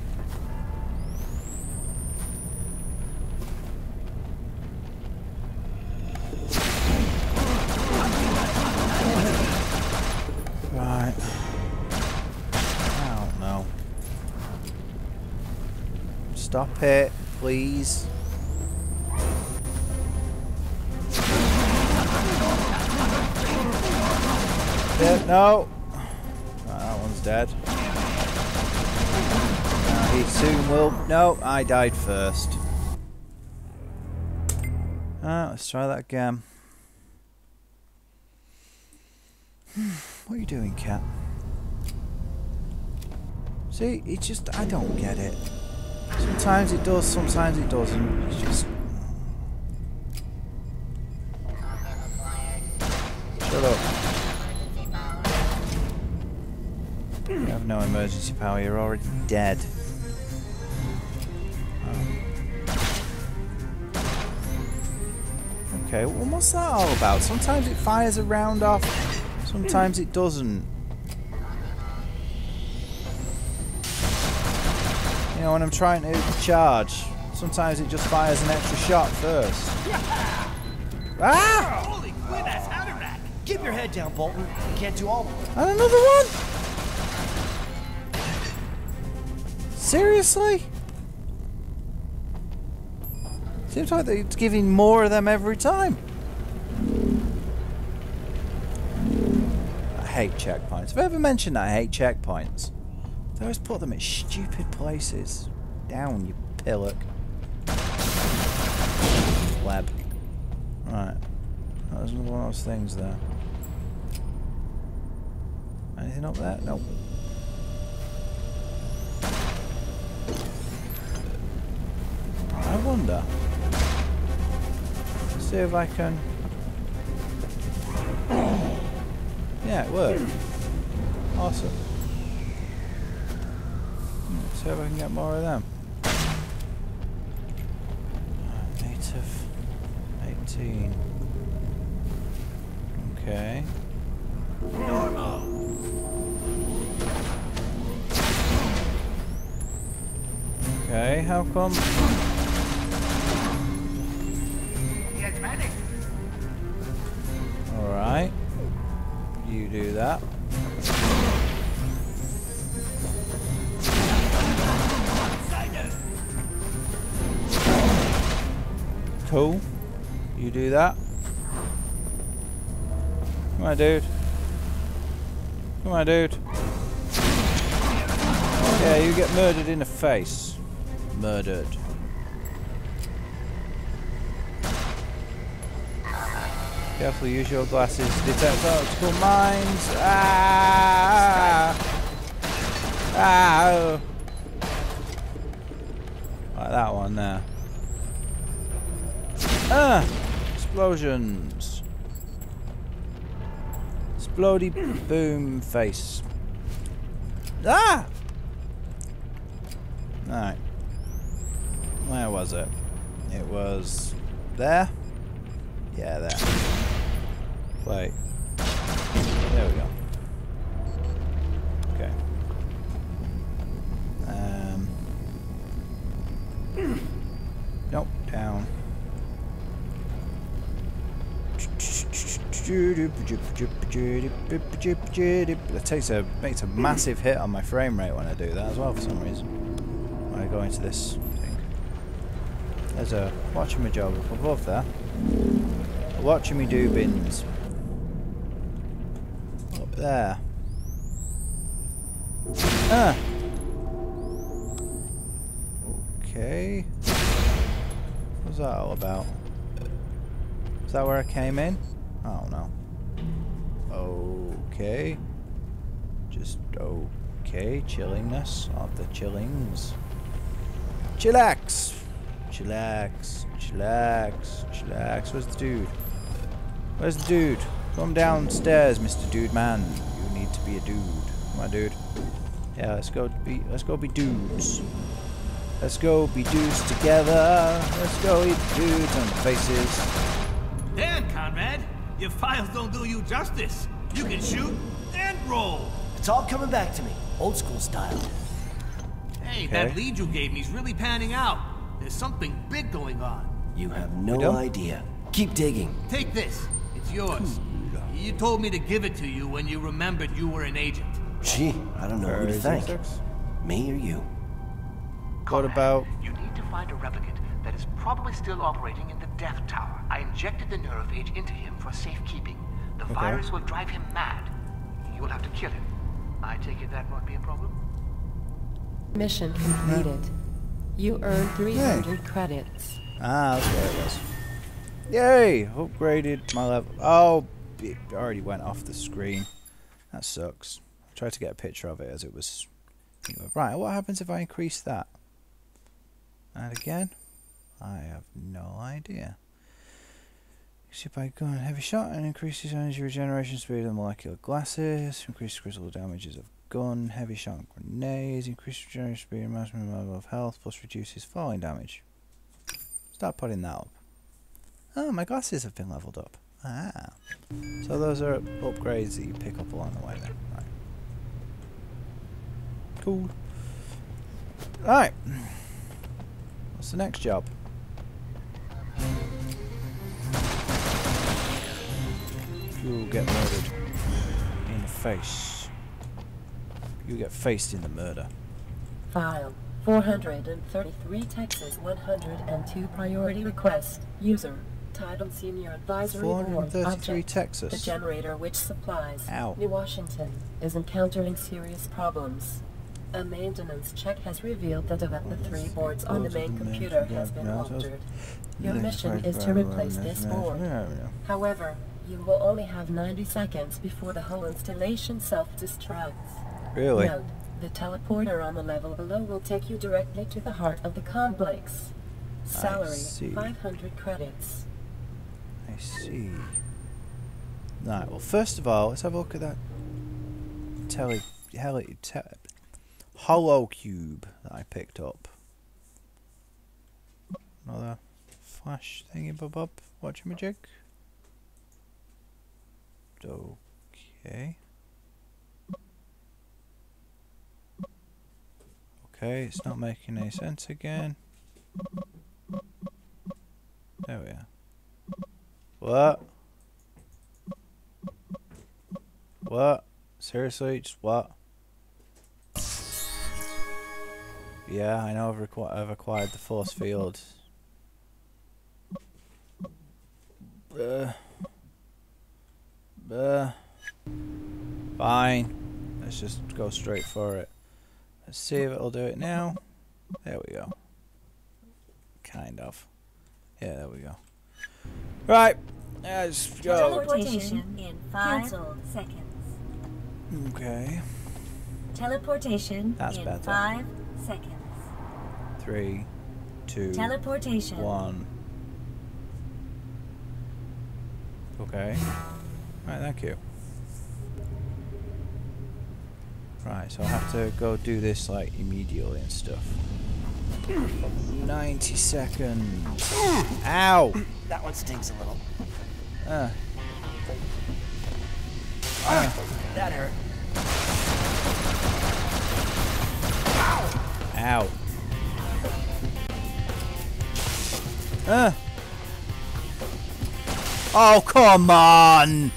Stop it, please. Yeah, no. Oh, that one's dead. He soon will. No, I died first. Let's try that again. What are you doing, cat? See, it's just, I don't get it. Sometimes it does, sometimes it doesn't. It's just... Shut up. You have no emergency power, you're already dead. Okay, well, what's that all about? Sometimes it fires a round off, sometimes it doesn't. You know, when I'm trying to charge, sometimes it just fires an extra shot first. Ah! Holy Kwisatz Haderach! Keep your head down, Bolton. You can't do all of them. And another one! Seriously? Seems like they're giving more of them every time. I hate checkpoints. Have I ever mentioned that I hate checkpoints? They always put them at stupid places. Down, you pillock. Flab. Right. That was one of those things there. Anything up there? Nope. I wonder. Let's see if I can... Yeah, it worked. Awesome. See if I can get more of them. Native 18. Okay. Normal. Okay, how come? Get medic. All right. You do that. Cool. You do that. Come on, dude. Come on, dude. Yeah, you get murdered in the face. Murdered. Carefully use your glasses to detect optical mines. Ah! Ah! Like that one there. Ah! Explosions. Explody boom face. Ah! Alright. Where was it? It was there? Yeah, there. Wait. There we go. Okay. Nope, down. That makes a massive hit on my frame rate when I do that as well for some reason. When I go into this thing. There's a watchamajob up above there. Watching me do bins. Up there. Ah! Okay. was that all about? Is that where I came in? I don't know. Okay. Just okay. Chillingness of the chillings. Chillax! Chillax. Chillax. Chillax. Where's the dude? Where's the dude? Come downstairs, Mr. Dude Man. You need to be a dude. Come on, dude. Yeah, let's go be dudes. Let's go be dudes together. Let's go eat dudes on faces. Damn, Conrad! Your files don't do you justice. You can shoot and roll. It's all coming back to me, old school style. Hey, that lead you gave me is really panning out. There's something big going on. You have no idea. Keep digging. Take this. It's yours. You told me to give it to you when you remembered you were an agent. Gee, I don't know who to thank. Me or you? What about? You need to find a replicant that is probably still operating in the Death Tower. I injected the neurophage into him for safekeeping. The virus will drive him mad. You will have to kill him. I take it that won't be a problem? Mission completed. You earned 300 credits. Ah, that's where it was. Yay! Upgraded my level. Oh, it already went off the screen. That sucks. I tried to get a picture of it as it was... Right, what happens if I increase that? And again? I have no idea. Except by going heavy shot and increases energy regeneration speed of molecular glasses, increases critical damages of gun, heavy shot and grenades, increases regeneration speed and maximum level of health, plus reduces falling damage. Start putting that up. Oh, my glasses have been leveled up. Ah. So those are upgrades that you pick up along the way then. Right. Cool. Right. What's the next job? You'll get murdered in the face. You get faced in the murder. File 433 Texas 102 priority request. User title Senior Advisory Board. 433 Texas. The generator which supplies New Washington is encountering serious problems. A maintenance check has revealed that about the 3 boards on the main computer has been altered. Your mission is to replace this board. However, you will only have 90 seconds before the whole installation self-destructs. Really? Note, the teleporter on the level below will take you directly to the heart of the complex. Salary, 500 credits. I see. Right, well, first of all, let's have a look at that holocube that I picked up. Another flash thingy bob up. Watchamajig. Okay. Okay, it's not making any sense again. There we are. What? What? Seriously, just what? Yeah, I know I've acquired the force field. Fine. Let's just go straight for it. Let's see if it'll do it now. There we go. Kind of. Yeah, there we go. Right. Let's go. Teleportation in 5 seconds. Okay. Teleportation in 5 seconds. 3, 2, teleportation. 1. Okay. Right, thank you. Right, so I have to go do this like immediately and stuff. 90 seconds. Ow! That one stings a little. That hurt. Ow. Oh, come on!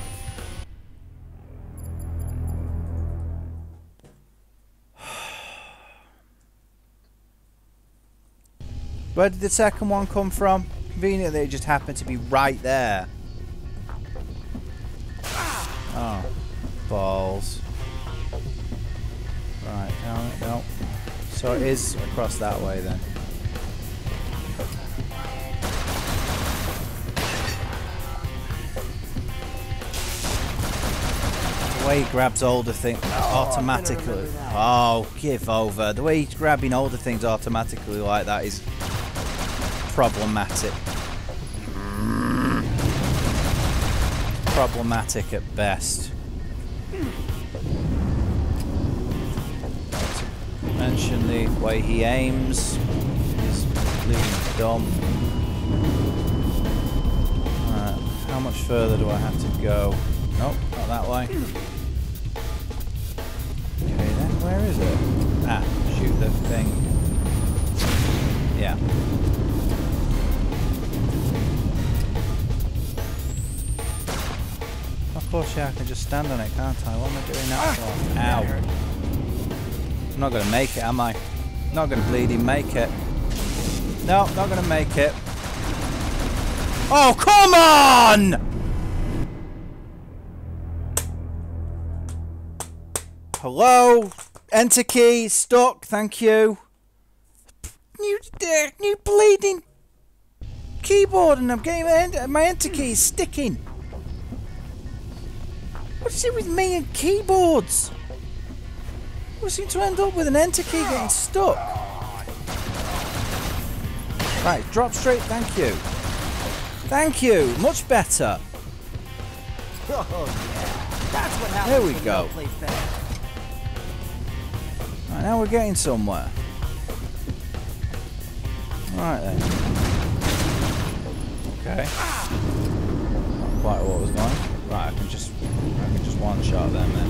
Where did the second one come from? Conveniently, it just happened to be right there. Oh, balls. Right, no. So it is across that way then. way he grabs older things automatically. Oh, give over. The way he's grabbing older things automatically like that is problematic. Problematic at best. Mention the way he aims is really dumb. Alright, how much further do I have to go? Nope, not that way. Okay then, where is it? Ah, shoot the thing. Yeah. Of course, yeah, I can just stand on it, can't I? What am I doing now for? Ow. I'm not going to make it, am I? Not going to bleeding make it. No, not going to make it. Oh, come on! Hello? Enter key, stuck, thank you. New bleeding keyboard and I'm getting my enter key is sticking. What's it with me and keyboards? We seem to end up with an enter key getting stuck. Right, drop straight, thank you. Thank you, much better. There we go. Right, now we're getting somewhere. Right then. Okay. Not quite what was going. Right, I can just one shot them then.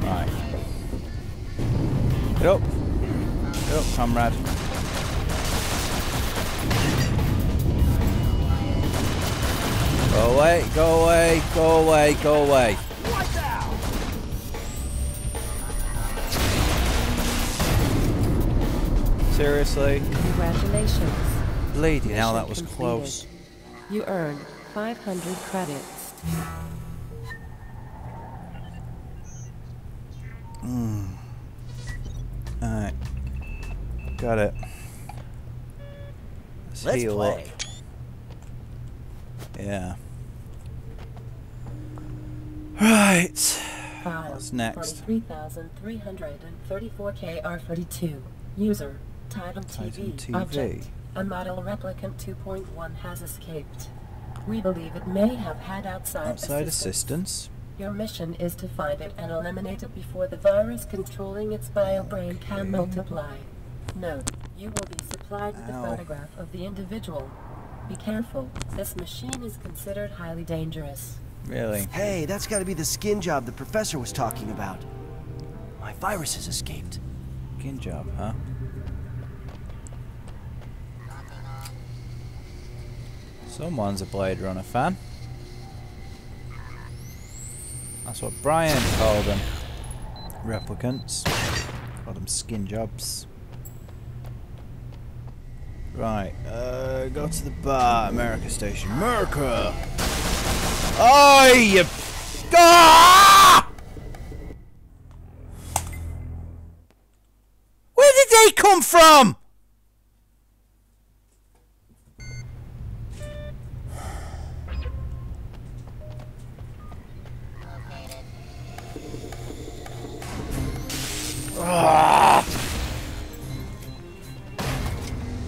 Right. Get up, comrade. Go away, go away, go away, go away. Seriously? Congratulations. Lady, now that was completed. Close. You earned 500 credits. Alright. Got it. Let's heal play. Up. Yeah. Right. What's next? 3,334 KR42. User. Titan TV. Object. A model replicant 2.1 has escaped. We believe it may have had outside assistance. Your mission is to find it and eliminate it before the virus controlling its biobrain can multiply. Note, you will be supplied with a photograph of the individual. Be careful. This machine is considered highly dangerous. Really? Hey, that's got to be the skin job the professor was talking about. My virus has escaped. Skin job, huh? Someone's a Blade Runner fan. That's what Brian called them. Replicants. Called them skin jobs. Right, go to the bar, America Station. America! Oh, you... Ah! Where did they come from?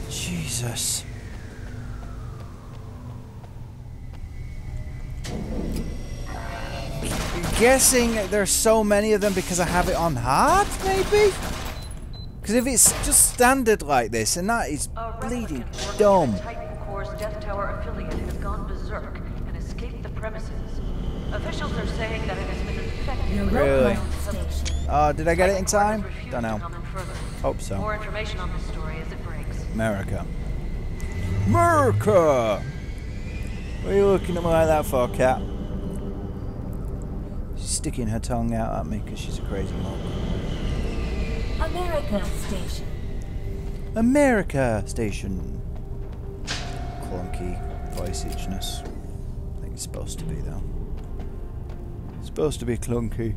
Jesus. I'm guessing there's so many of them because I have it on hard, maybe? Because if it's just standard like this, and that is bleeding dumb. The Titan Corps Death Tower affiliate has gone berserk and escaped the premises. Officials are saying that it has been infected. Really? Did I get it in time? Don't know. Hope so. More information on this story as it breaks. America. America! What are you looking at me like that for, cat? She's sticking her tongue out at me because she's a crazy mom. America Station. America Station. Clunky voice-ishness. I think it's supposed to be, though. It's supposed to be clunky.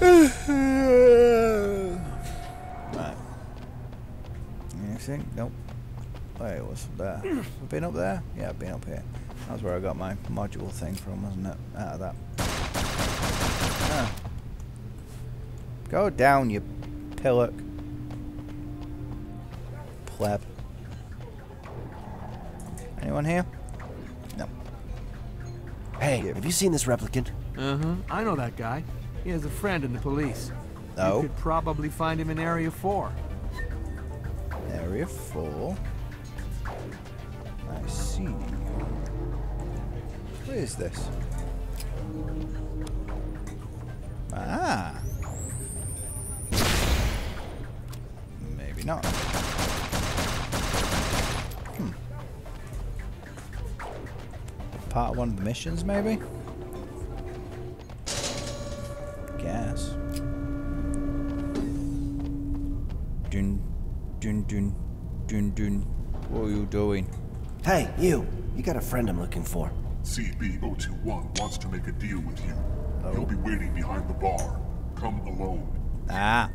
Right. Anything? Nope. Wait, what's up there? Have I been up there? Yeah, I've been up here. That's where I got my module thing from, wasn't it? Out of that Huh. Go down, you pillock. Pleb. Anyone here? No. Hey, have you seen this replicant? Uh-huh. I know that guy. He has a friend in the police. Oh. You could probably find him in Area 4. Area 4? I see. Where is this? Ah. Maybe not. Hmm. Part of one of the missions, maybe? Guess. Dune, Dune, Dune, Dune, Dune. What are you doing? Hey, you! You got a friend I'm looking for. CB021 wants to make a deal with you. Oh. He'll be waiting behind the bar. Come alone. Ah.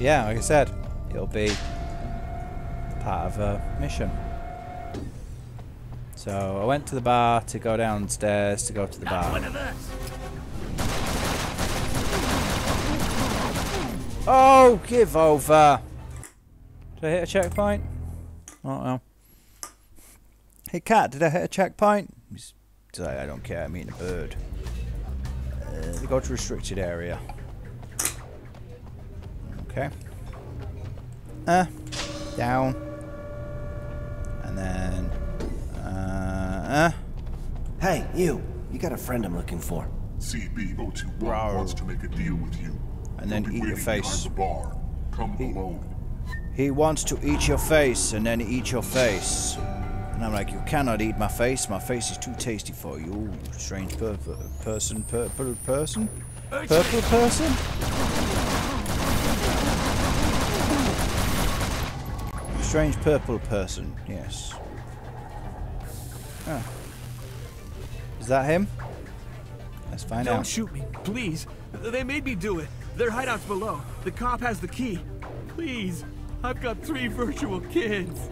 Yeah, like I said, it'll be part of a mission. So I went to the bar to go downstairs to go to the bar. Oh, give over! Did I hit a checkpoint? Oh well. Hey cat, did I hit a checkpoint? He's like, I don't care, I'm eating a bird. They go to restricted area. Okay. Down. And then... Hey, you! You got a friend I'm looking for. CB021 wants to make a deal with you. And then eat your face. Come alone. He wants to eat your face, and then eat your face. And I'm like, you cannot eat my face. My face is too tasty for you. Ooh, strange purple person? Strange purple person, yes. Oh. Is that him? Let's find out. Don't shoot me, please. They made me do it. Their hideout's below. The cop has the key. Please. I've got 3 virtual kids.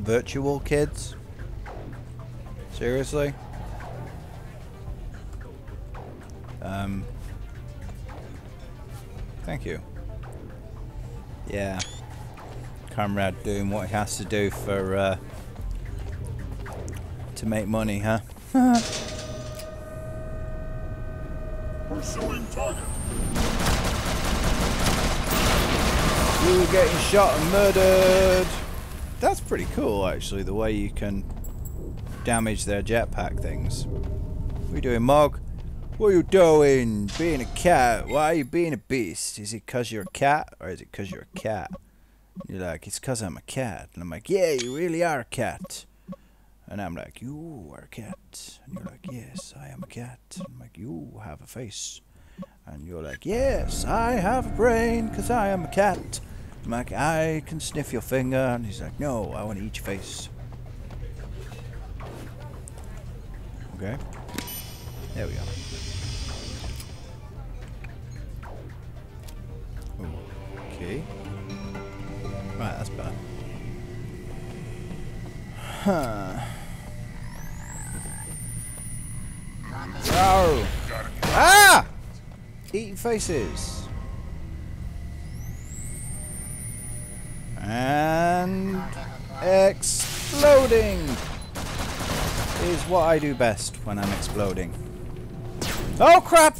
Virtual kids? Seriously? Thank you. Yeah. Comrade doing what he has to do for, to make money, huh? Pursuing target. You were getting shot and murdered. That's pretty cool, actually, the way you can damage their jetpack things. What are you doing, Mog? What are you doing? Being a cat? Why are you being a beast? Is it because you're a cat? Or is it because you're a cat? You're like, it's because I'm a cat. And I'm like, yeah, you really are a cat. And I'm like, you are a cat. And you're like, yes, I am a cat. And I'm like, you have a face. And you're like, yes, I have a brain because I am a cat. I'm like, I can sniff your finger. And he's like, no, I want to eat your face. Okay. There we go. Okay. Right, that's better. Huh. Oh! Ah! Eating faces. And exploding is what I do best when I'm exploding. Oh crap!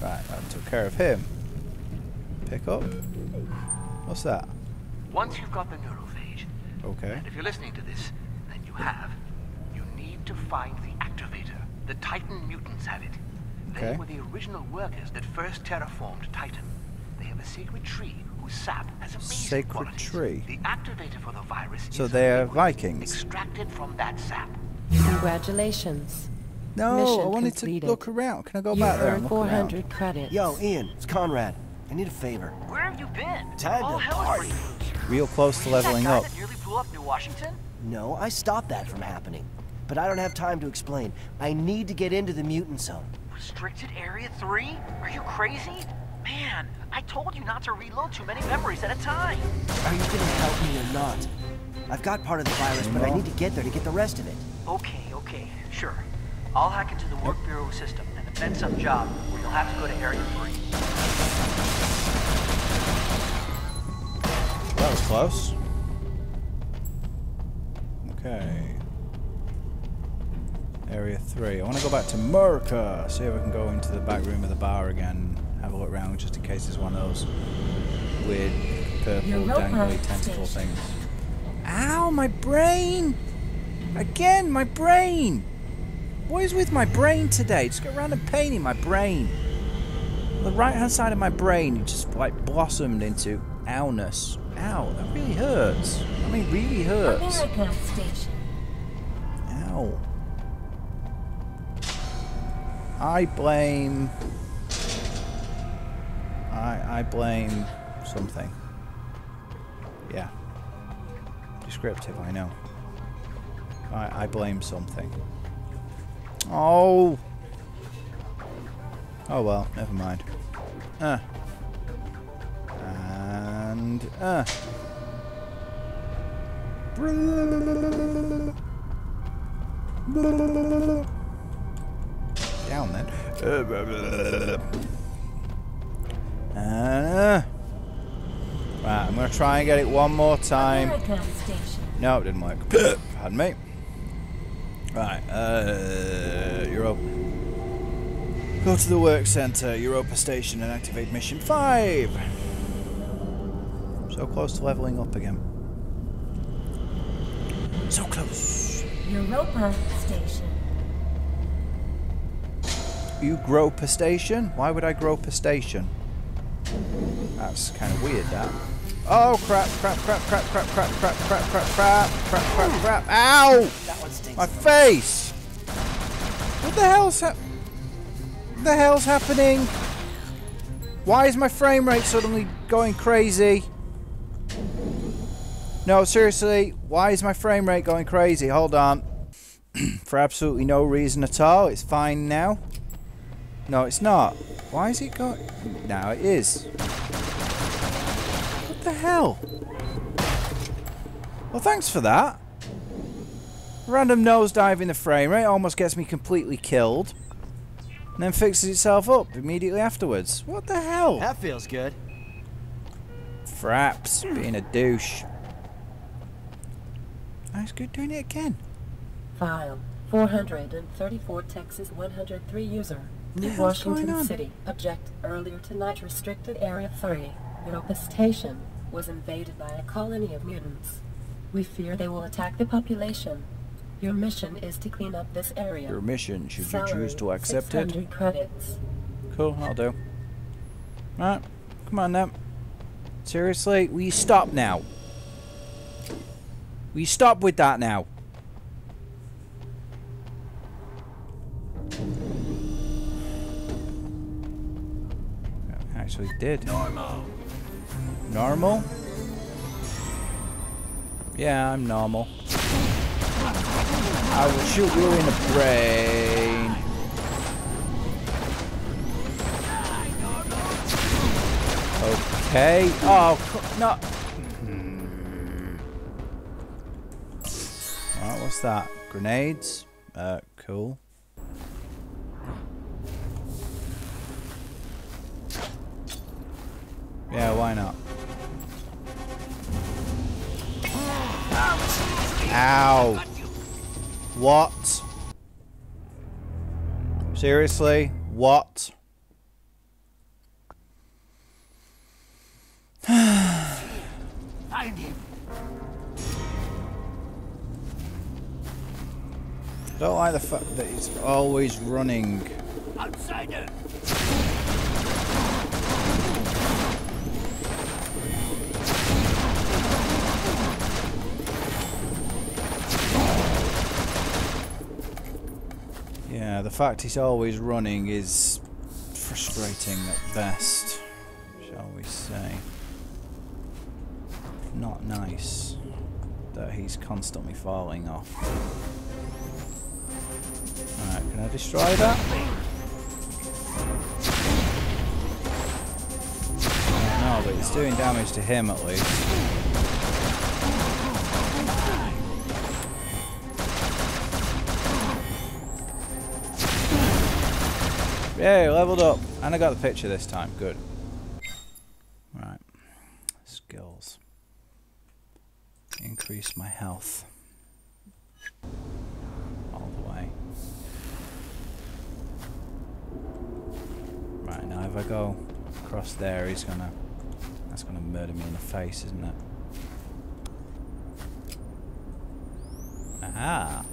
Right, that took care of him. Pick up. What's that? Once you've got the neurophage, okay. And if you're listening to this, then you have, you need to find the activator. The Titan mutants have it. They were the original workers that first terraformed Titan. They have a sacred tree whose sap has amazing qualities. Sacred tree? The activator for the virus is they are Vikings. Extracted from that sap. Congratulations. No, mission I wanted completed. To look around. Can I go back there and look 400 around? Credits. Yo, Ian, it's Conrad. I need a favor. Where have you been? Time to party. Real close to leveling up. That nearly blew up New Washington? No, I stopped that from happening. But I don't have time to explain. I need to get into the mutant zone. Restricted Area 3? Are you crazy? Man, I told you not to reload too many memories at a time. Are you gonna help me or not? I've got part of the virus, but I need to get there to get the rest of it. Okay, sure. I'll hack into the work bureau system and invent some job where you'll have to go to Area 3. That was close. Okay. Area 3. I want to go back to America. See if we can go into the back room of the bar again. Have a look around just in case there's one of those weird purple dangly tentacle things. Ow, my brain! Again, my brain! What is with my brain today? Just got random pain in my brain. The right hand side of my brain just like blossomed into owness. Ow, that really hurts. I mean, really hurts. America Station. Ow. I blame something. Yeah. Descriptive, I know. I blame something. Oh! Oh well, never mind. Down then. Right, I'm gonna try and get it one more time. No, it didn't work. Pardon me. Right, Europa. Go to the work center, Europa Station, and activate Mission 5. So close to leveling up again. So close. Europa Station. You grope a station? Why would I grope a station? That's kind of weird, that. Oh, crap. Ow! My face! What the hell's happening? Why is my frame rate suddenly going crazy? No, seriously, why is my frame rate going crazy? Hold on. For absolutely no reason at all. It's fine now. No, it's not. Why is it going? Now it is. What the hell? Well, thanks for that. Random nosedive in the frame rate almost gets me completely killed. And then fixes itself up immediately afterwards. What the hell? That feels good. Fraps, being a douche. Oh, it's good doing it again. File 434 Texas 103 user. New Washington City. Object. Earlier tonight, restricted Area 3, Europa Station, was invaded by a colony of mutants. We fear they will attack the population. Your mission is to clean up this area. Your mission, should you choose to accept it? 600 credits. Cool, I'll do. Alright, come on now. Seriously, will you stop now? Will you stop with that now? Actually did. Normal. Normal? Yeah, I'm normal. I will shoot you in the brain. Okay. Oh, no. Alright, what's that? Grenades? Cool. Yeah, why not? Ow! What? Seriously? What? Find him. I don't like the fact that he's always running. Outsider. Yeah, the fact he's always running is frustrating at best, shall we say. Not nice that he's constantly falling off. Alright, can I destroy that? now, but it's doing damage to him at least. Yay, leveled up. And I got the picture this time. Good. Right. Skills. Increase my health. All the way. Right, now if I go across there, he's gonna... That's gonna murder me in the face, isn't it? Aha!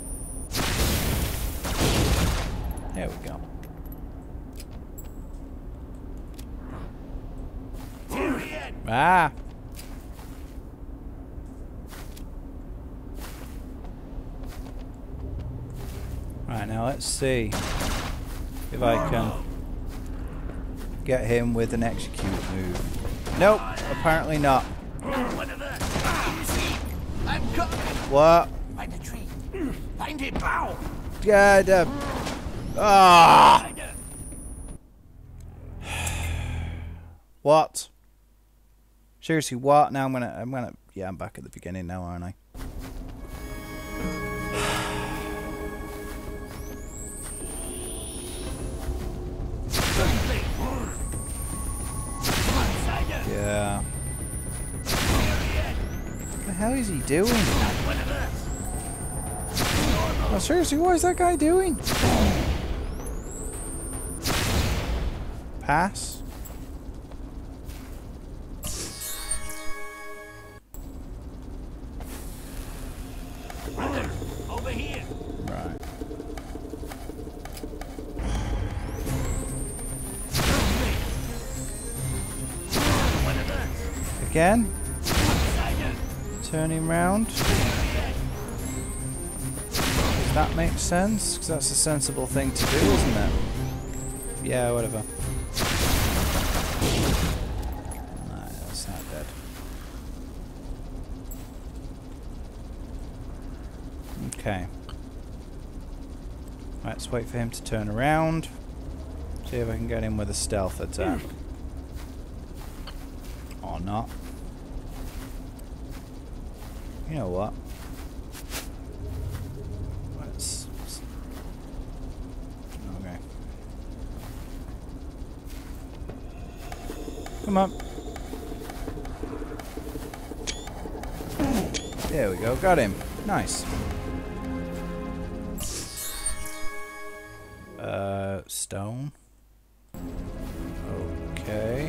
There we go. Ah! Right, now let's see if I can get him with an execute move. Nope, apparently not. What? Find the tree. Find it, bow. Ah! What? Seriously, what? Now I'm gonna. Yeah, I'm back at the beginning now, aren't I? Yeah. What the hell is he doing? Oh, seriously, what is that guy doing? Pass. Again. Turn him round. Does that make sense? Because that's a sensible thing to do, isn't it? Yeah, whatever. Nah, that's not dead. Okay. Let's wait for him to turn around. See if I can get him with a stealth attack. Or not. You know what? Let's... Okay. Come on. There we go. Got him. Nice. Stone. Okay. Okay.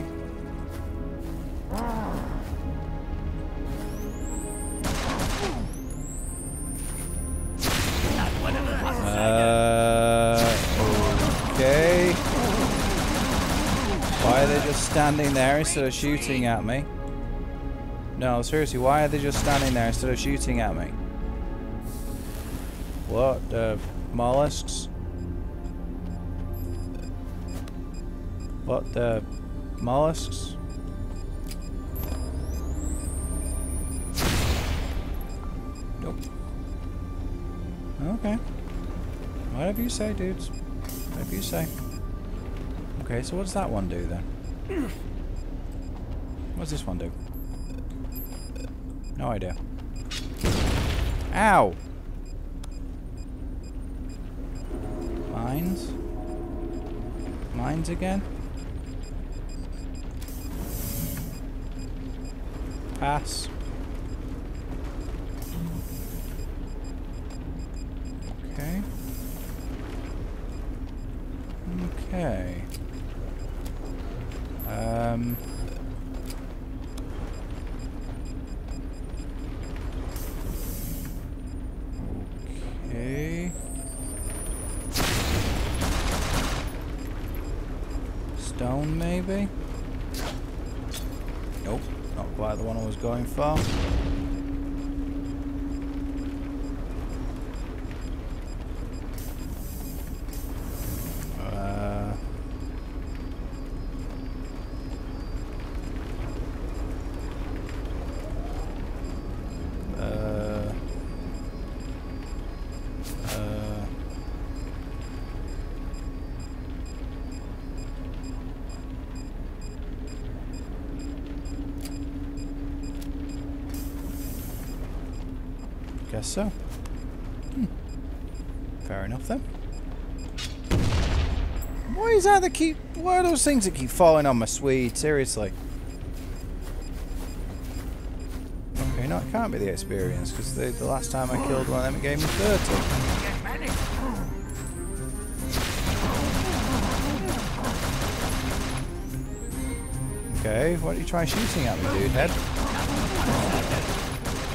Why are they just standing there instead of shooting at me? No, seriously, why are they just standing there instead of shooting at me? What? Mollusks? What the... mollusks? Nope. Okay. Whatever you say, dudes. Whatever you say. Okay, so what does that one do then? What does this one do? No idea. Ow! Mines? Mines again? Pass. Okay. Okay. Okay. Stone, maybe? Nope, not quite the one I was going for. Guess so. Fair enough then. Why is that that keep... Why are those things that keep falling on my Swede? Seriously. Okay, no, it can't be the experience, because the last time I killed one of them, it gave me 30. Okay, why don't you try shooting at me, dude, head?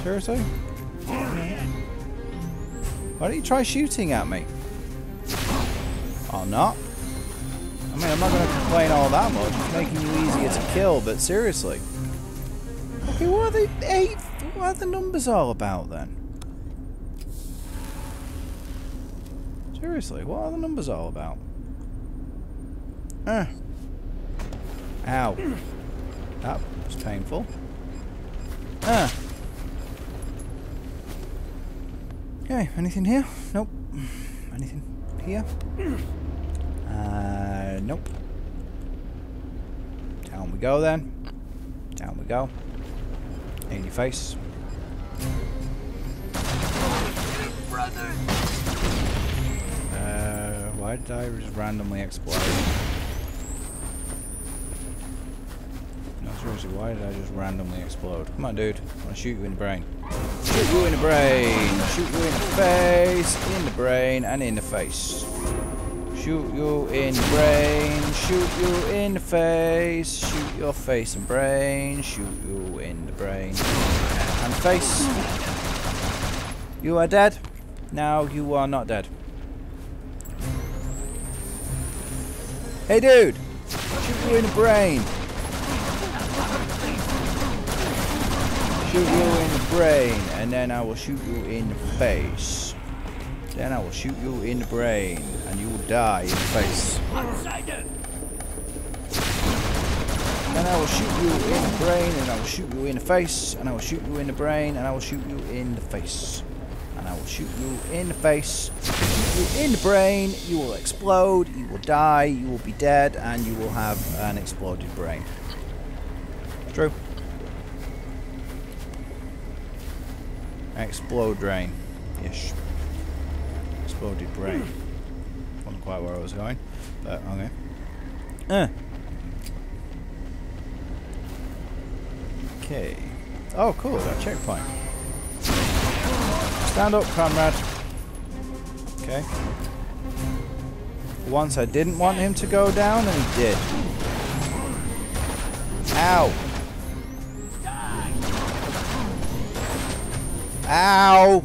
Seriously? Why don't you try shooting at me? Or not? I mean, I'm not going to complain all that much. It's making you easier to kill, but seriously. Okay, what are the what are the numbers all about, then? Seriously, what are the numbers all about? Ow. That was painful. Okay, anything here? Nope. Anything here? Nope. Down we go then. Down we go. In your face. Why did I just randomly explode? Seriously, why did I just randomly explode? Come on, dude. I want to shoot you in the brain. Shoot you in the brain! Shoot you in the face! In the brain and in the face. Shoot you in the brain! Shoot you in the face! Shoot your face and brain! Shoot you in the brain and face! You are dead. Now you are not dead. Hey, dude! Shoot you in the brain! Shoot you in the brain, and then I will shoot you in the face. Then I will shoot you in the brain, and you will die in the face. Then I will shoot you in the brain, and I will shoot you in the face, and I will shoot you in the brain, and I will shoot you in the face. And I will shoot you in the face, shoot you in the brain, you will explode, you will die, you will be dead, and you will have an exploded brain. True. Explode brain. Ish. Exploded brain. Wasn't quite where I was going, but okay. Okay. Oh, cool. That checkpoint. Stand up, comrade. Okay. Once I didn't want him to go down, and he did. Ow. Ow!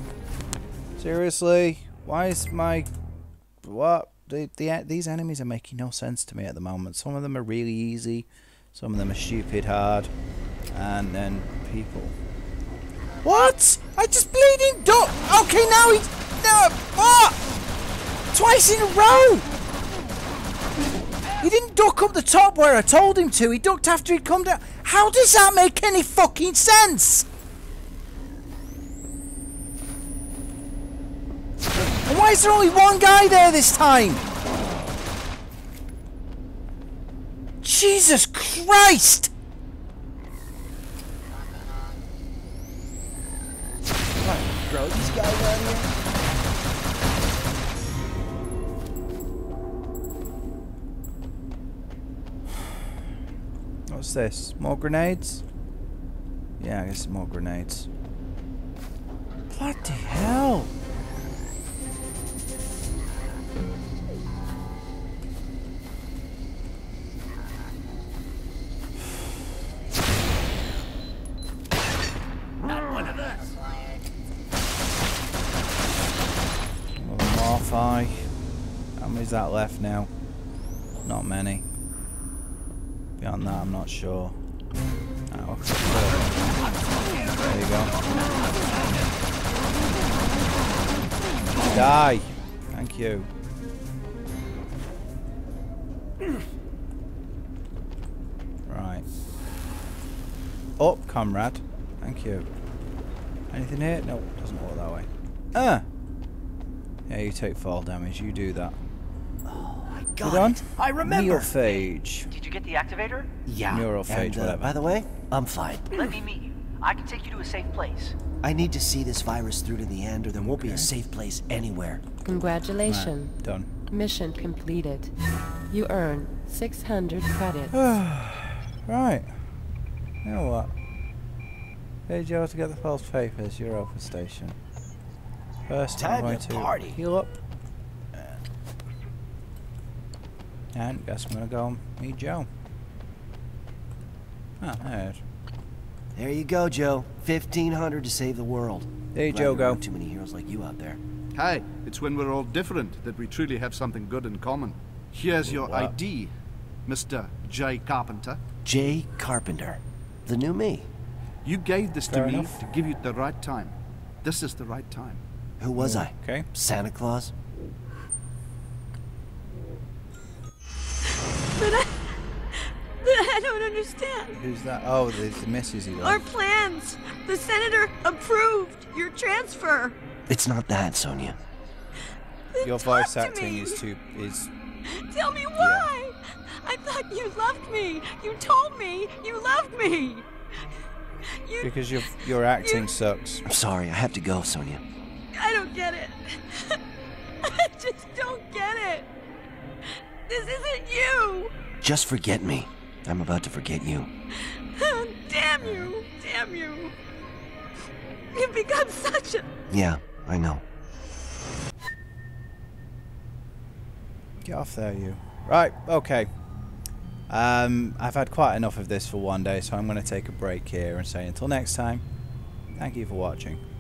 Seriously? Why is my... What? These enemies are making no sense to me at the moment. Some of them are really easy. Some of them are stupid hard. And then people... What? I just bleeding duck! Okay, now he's... No, what? Twice in a row! He didn't duck up the top where I told him to. He ducked after he'd come down. How does that make any fucking sense? And why is there only one guy there this time? Jesus Christ! Right, throw this guy down here. What's this? More grenades? Yeah, I guess more grenades. What the hell? How many's that left now? Not many. Beyond that, I'm not sure. Oh, okay. There you go. Die! Thank you. Right. Up, comrade. Thank you. Anything here? No, doesn't work that way. Yeah, you take fall damage. You do that. Oh, I got it. I remember. Neurophage. Did you get the activator? Yeah. Neurophage, whatever. By the way, I'm fine. Let me meet you. I can take you to a safe place. I need to see this virus through to the end, or there won't be a safe place anywhere. Congratulations. Right, done. Mission completed. You earn 600 credits. Right. Now what? Here's yours to get the false papers, Europa Station. First time I'm going to heal up. And guess I'm gonna go meet Joe. Oh, there you go, Joe. 1,500 to save the world. There you go. Too many heroes like you out there. Hi, it's when we're all different that we truly have something good in common. Here's your ID, Mr. Jay Carpenter. Jay Carpenter. The new me. You gave this to me to give you the right time. This is the right time. Who was I? Okay. Santa Claus? But I don't understand. Who's that? Oh, the message he left. Our plans. The senator approved your transfer. It's not that, Sonia. Your voice acting is too... Tell me why. Yeah. I thought you loved me. You told me you loved me. You, because your acting sucks. I'm sorry. I have to go, Sonia. I don't get it. I just don't get it. This isn't you. Just forget me. I'm about to forget you. Oh, damn you. Damn you. You've become such a... Yeah, I know. Get off there, you. Right, okay. I've had quite enough of this for one day, so I'm going to take a break here and say until next time, thank you for watching.